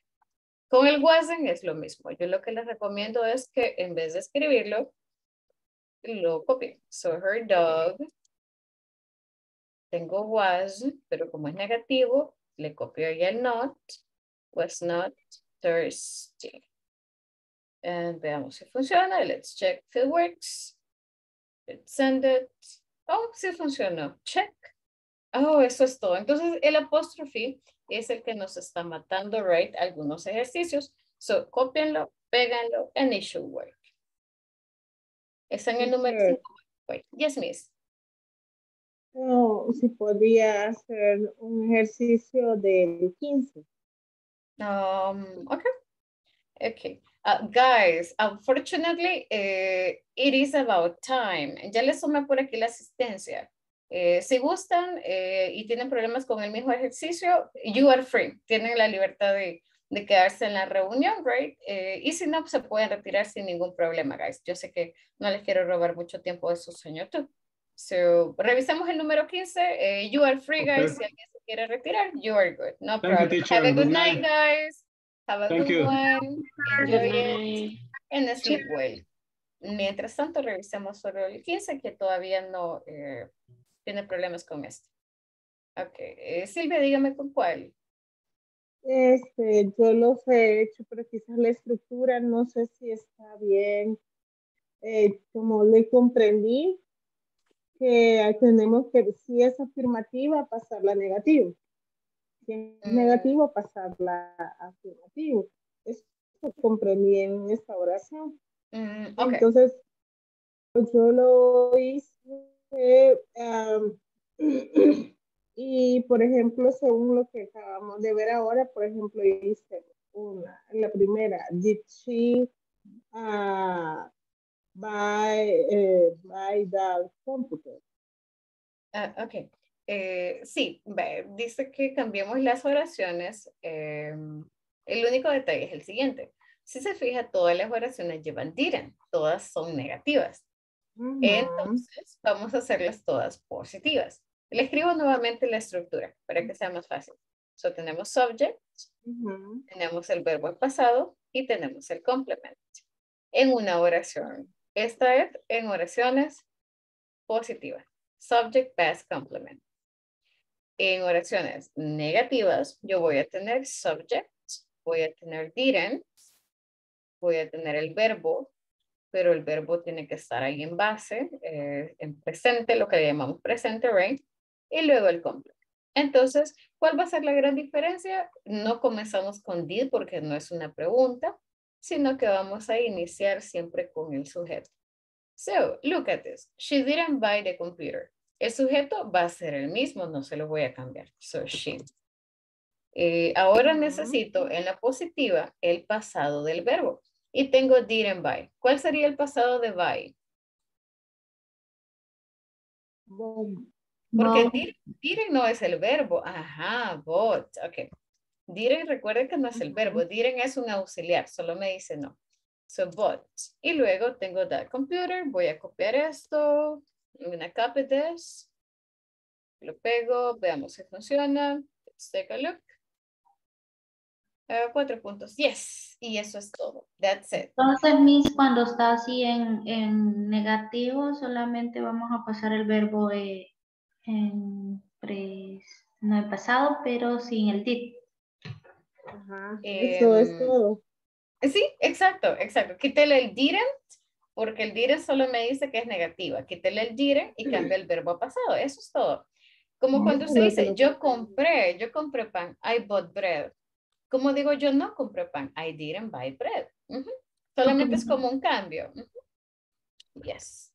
Con el wasn't es lo mismo. Yo lo que les recomiendo es que en vez de escribirlo, lo copien. So her dog. Tengo was, pero como es negativo, le copio ya el not. Was not thirsty. And veamos si funciona. Let's check if it works. Let's send it. Oh, sí funcionó. Check. Oh, eso es todo. Entonces, el apóstrofe es el que nos está matando, right? Algunos ejercicios. So, cópienlo, péganlo, and it should work. Está en el número 5. Yes, miss. No, si podría hacer un ejercicio del 15. Okay. Guys, unfortunately, it is about time. Ya les sumé por aquí la asistencia. Si gustan y tienen problemas con el mismo ejercicio, you are free. Tienen la libertad de quedarse en la reunión, right? Y si no, se pueden retirar sin ningún problema, guys. Yo sé que no les quiero robar mucho tiempo de su sueño. So, revisemos el número 15. You are free, guys. Si alguien se quiere retirar, you are good. No problem. Have a good night, guys. Have a good one. Enjoy it. And sleep well. Mientras tanto, revisemos solo el 15, que todavía no tiene problemas con esto. Ok. Silvia, dígame con cuál. Yo los he hecho, pero quizás la estructura no sé si está bien. Como le comprendí, que tenemos que, si es afirmativa, pasarla a negativo. Si es negativo, pasarla a afirmativo. Eso comprendí en esta oración. Okay. Entonces, yo lo hice... Y, por ejemplo, según lo que acabamos de ver ahora, por ejemplo, hice la primera, did she buy the computer? Ok. Sí, dice que cambiemos las oraciones. El único detalle es el siguiente. Si se fija, todas las oraciones llevan didn't, todas son negativas. Entonces, vamos a hacerlas todas positivas. Le escribo nuevamente la estructura para que sea más fácil. So, tenemos subject, tenemos el verbo en pasado y tenemos el complemento. En una oración. Esta es en oraciones positivas. Subject, past, complement. En oraciones negativas, yo voy a tener subject, voy a tener didn't, voy a tener el verbo, pero el verbo tiene que estar ahí en base, en presente, lo que le llamamos presente, right? Y luego el complemento. Entonces, ¿cuál va a ser la gran diferencia? No comenzamos con did porque no es una pregunta, sino que vamos a iniciar siempre con el sujeto. So, look at this. She didn't buy the computer. El sujeto va a ser el mismo, no se lo voy a cambiar. So, she. Ahora necesito en la positiva el pasado del verbo. Y tengo didn't buy. ¿Cuál sería el pasado de buy? Porque didn't no es el verbo. Ajá, but. Ok. Didn't, recuerden que no es el verbo. Didn't es un auxiliar. Solo me dice no. So, but. Y luego tengo that computer. Voy a copiar esto. I'm going to copy this. Lo pego. Veamos si funciona. Let's take a look. 4 puntos. Yes. Y eso es todo. That's it. Entonces, Miss, cuando está así en negativo, solamente vamos a pasar el verbo no en pasado, pero sin el did. Ajá. Eso es todo. Sí, exacto. Quítale el didn't, porque el didn't solo me dice que es negativa. Quítale el didn't y cambia el verbo a pasado. Eso es todo. Como cuando se dice, yo compré pan. I bought bread. Como digo, yo no compré pan. I didn't buy bread. Solamente es como un cambio. Yes.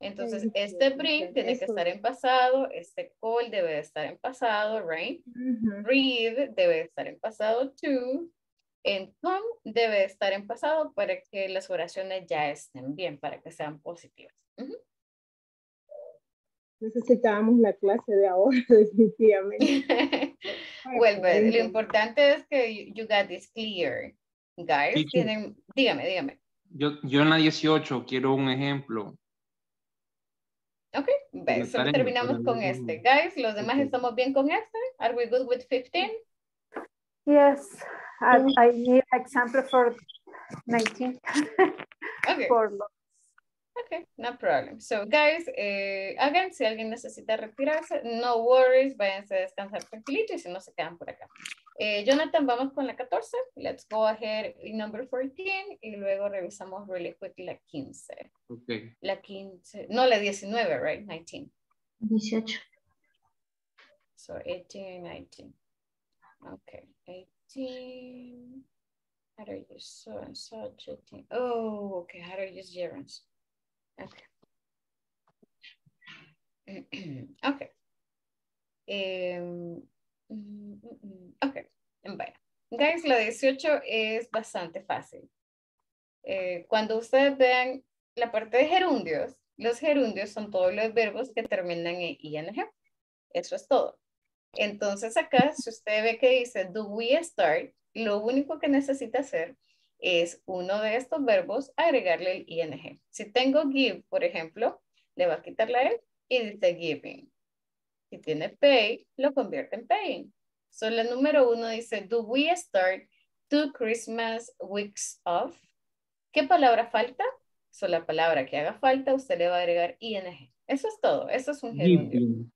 Entonces, este bring tiene que estar en pasado. Este call debe de estar en pasado, right? Read debe de estar en pasado, too. And come debe de estar en pasado para que las oraciones ya estén bien, para que sean positivas. Necesitábamos la clase de ahora, definitivamente. Well, but lo importante es que you got this clear. Guys, sí, dígame. Yo en la 18 quiero un ejemplo. Ok, solo terminamos con este. Guys, ¿los demás estamos bien con este? ¿Are we good with 15? Yes, I need example for 19. Okay. Okay, no problem. So, guys, again, si alguien necesita retirarse, no worries, váyanse a descansar tranquilito y si no se quedan por acá. Jonathan, vamos con la 14. Let's go ahead in number 14 y luego revisamos really quick la 15. Okay. La 15, no, la 19, right? 19. 18. So, 18, 19. Okay, 18. How do you use so and such? 18. Oh, okay, how do you use gerunds? Okay. Ok, bueno. Guys, la 18 es bastante fácil. Cuando ustedes vean la parte de gerundios, los gerundios son todos los verbos que terminan en ING. Eso es todo. Entonces acá, si usted ve que dice do we start, lo único que necesita hacer es uno de estos verbos, agregarle el ING. Si tengo give, por ejemplo, le va a quitar la E y dice giving. Si tiene pay, lo convierte en paying. So, la número 1 dice, do we start 2 Christmas weeks off? ¿Qué palabra falta? So, la palabra que haga falta, usted le va a agregar ING. Eso es todo. Eso es un gerundio.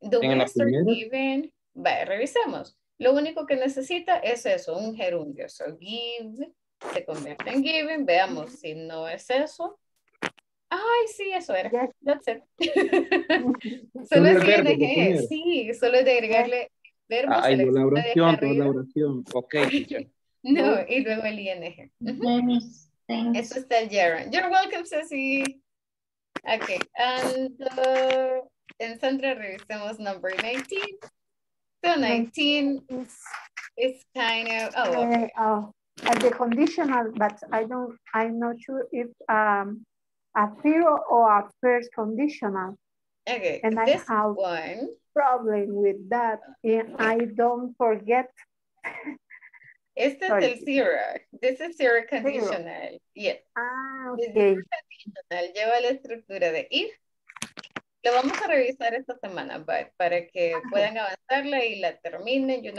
Do we start giving? Vale, revisemos. Lo único que necesita es eso, un gerundio. So, give se convierte en giving. Veamos si no es eso. Ay, sí, eso era. Yes. That's it. Solo es ING. Sí, solo es de agregarle verbos. Ay, colaboración. Ok. No, y luego el ING. Eso está el gerund. You're welcome, Ceci. Ok. And en Sandra, revisemos number 19. So 19 is kind of, oh, okay. The conditional, but I'm not sure if a fear or a first conditional. Okay, and I have one problem with that, and I don't forget. Este es el zero. This is zero conditional. Zero. Yes. Ah, okay. Conditional lleva la estructura de if. Lo vamos a revisar esta semana, but, para que puedan avanzarla y la terminen. Yo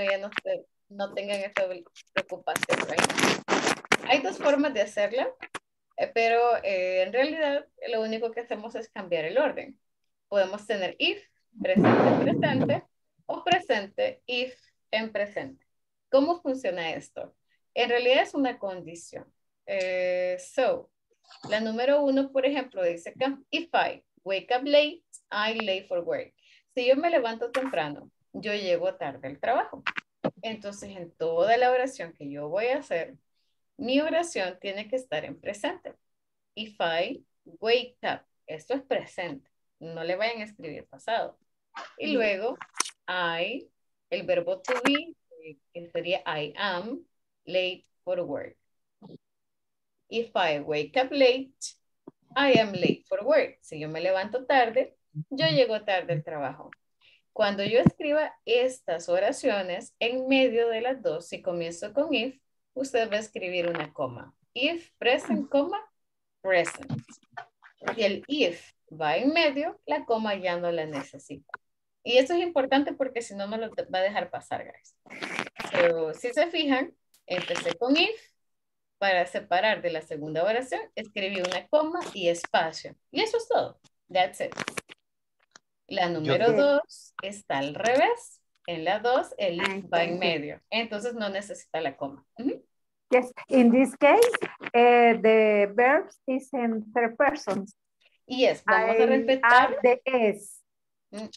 no tengan esta preocupación. Right? Hay dos formas de hacerla, pero en realidad lo único que hacemos es cambiar el orden. Podemos tener if, presente, o presente, if, en presente. ¿Cómo funciona esto? En realidad es una condición. So, la número 1, por ejemplo, dice que if I wake up late, I late for work. Si yo me levanto temprano, yo llego tarde al trabajo. Entonces, en toda la oración que yo voy a hacer, mi oración tiene que estar en presente. If I wake up, esto es presente. No le vayan a escribir pasado. Y luego, I, el verbo to be, que sería I am late for work. If I wake up late, I am late for work. Si yo me levanto tarde, yo llego tarde al trabajo. Cuando yo escriba estas oraciones, en medio de las dos, si comienzo con if, usted va a escribir una coma. If, present, coma, present. Y el if va en medio, la coma ya no la necesita. Y eso es importante porque si no, no lo va a dejar pasar, guys. Pero si se fijan, empecé con if, para separar de la segunda oración, escribí una coma y espacio. Y eso es todo. That's it. La número 2 está al revés. En la 2, el if va en medio. Entonces no necesita la coma. Uh-huh. Yes, in this case, the verb is in third person. Yes, vamos a respetar. The S.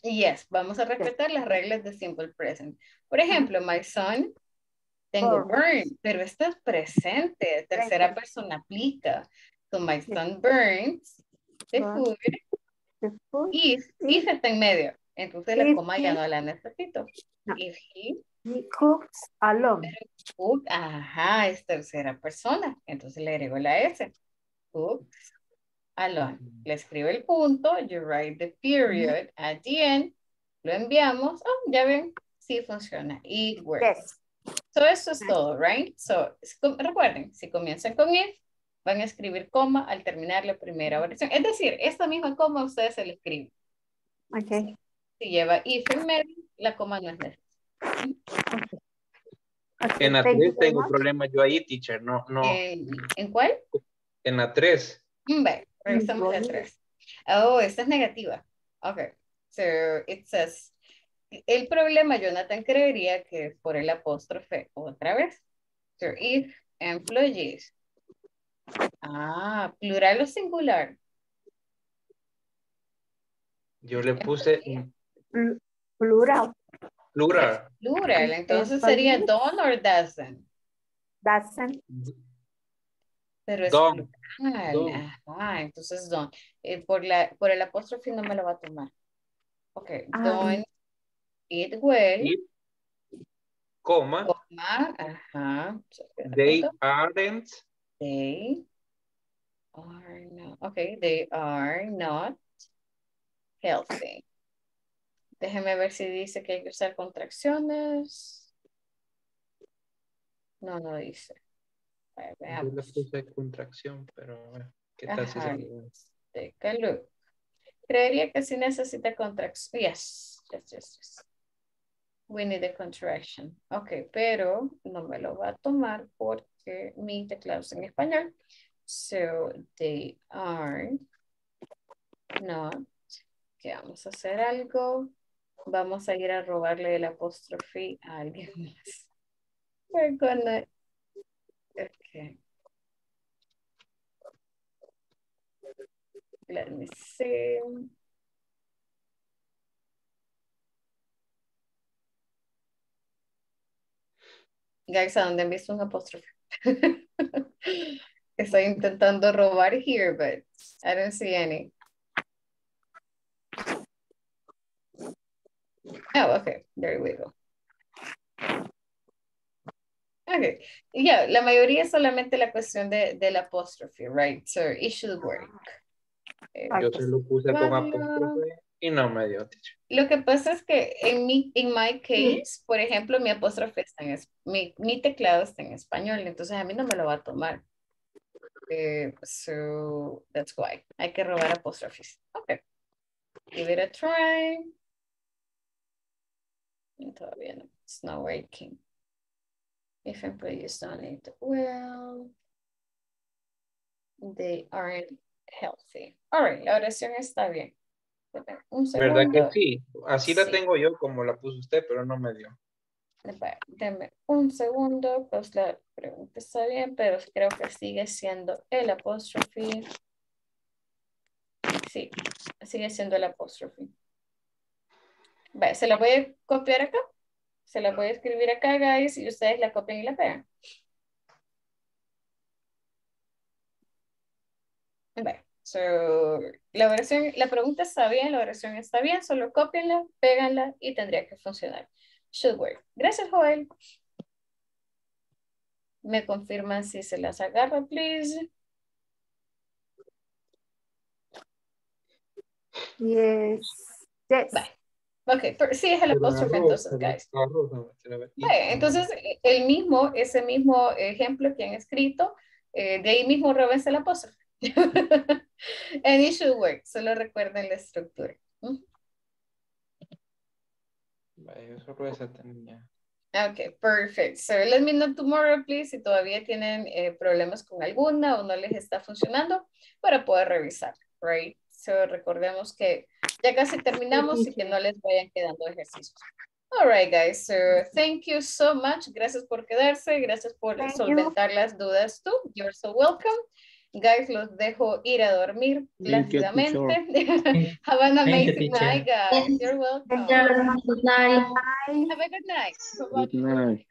Yes, vamos a respetar las reglas de simple present. Por ejemplo, my son, tengo burn, pero esto es presente. Tercera persona aplica. So my son burns, the food, if está en medio. Entonces la coma ya no la necesito. No. If he cooks alone. Cook, ajá, es tercera persona. Entonces le agrego la S. Cooks alone. Le escribo el punto. You write the period at the end. Lo enviamos. Oh, ya ven. Sí funciona. It works. Yes. So eso es todo, right? So recuerden, si comienzan con if, van a escribir coma al terminar la primera oración. Es decir, esta misma coma ustedes se la escriben. Ok. Si lleva if en medio, la coma no es necesaria. En la 3 tengo un problema yo ahí, teacher. No. ¿En cuál? En la 3. Vale, revisamos la 3. Oh, esta es negativa. Ok. So, it says, el problema, Jonathan, creería que es por el apóstrofe otra vez. So, if employees. Ah, plural o singular. Yo le puse... Plural. Plural. Plural, entonces sería don or doesn't. Doesn't. Pero es don. Plural. Don. Ajá, entonces don. Por el apóstrofe no me lo va a tomar. Ok, don It will. It, comma. Comma. Ajá. They aren't. They are not. Okay, they are not healthy. Déjeme ver si dice que hay que usar contracciones. No, no dice. Veamos. Yo le puse contracción, pero bueno, ¿qué tal si se caló? Creería que sí necesita contracción. Yes, yes, yes, yes. We need a contraction. Ok, pero no me lo va a tomar porque mi teclado es en español. So, they are not. Que vamos a hacer algo. Vamos a ir a robarle el apóstrofe a alguien más. We're gonna... Okay. Let me see. Guys, ¿a dónde han visto un apóstrofe? Estoy intentando robar here, but I don't see any. Oh, okay. There we go. Okay. Yeah, la mayoría es solamente la cuestión del apóstrofe, right? So it should work. Yo se lo puse con apóstrofe y no me dio. Lo que pasa es que en my case, por ejemplo, mi apóstrofe está en mi teclado está en español, entonces a mí no me lo va a tomar. So that's why. Hay que robar apóstrofes. Okay. Give it a try. Y todavía no. It's not working. If employees don't eat well, they aren't healthy. All right, la oración está bien. Un segundo. ¿Verdad que sí? Así sí. La tengo yo como la puso usted, pero no me dio. Deme un segundo, pues la pregunta está bien, pero creo que sigue siendo el apóstrofe. Sí, sigue siendo el apóstrofe. Vale, se la voy a copiar acá. Se la voy a escribir acá, guys, y ustedes la copian y la pegan. Vale, so, la pregunta está bien, la oración está bien, solo cópienla, péganla y tendría que funcionar. Should work. Gracias, Joel. Me confirman si se las agarra, please. Yes. Yes. Bye. Ok, pero sí es el apóstrofe entonces, guys. Vale, entonces, ese mismo ejemplo que han escrito, de ahí mismo róbense el apóstrofe. And it should work, solo recuerden la estructura. Ok, perfect. So let me know tomorrow, please, si todavía tienen problemas con alguna o no les está funcionando, para poder revisar, right? So recordemos que ya casi terminamos y que no les vayan quedando ejercicios. All right, guys. So thank you so much. Gracias por quedarse. Gracias por solventar las dudas tú. You're so welcome. Guys, los dejo ir a dormir plácidamente. Have an amazing night, guys. You're welcome. Have a good night. Bye-bye. Good night.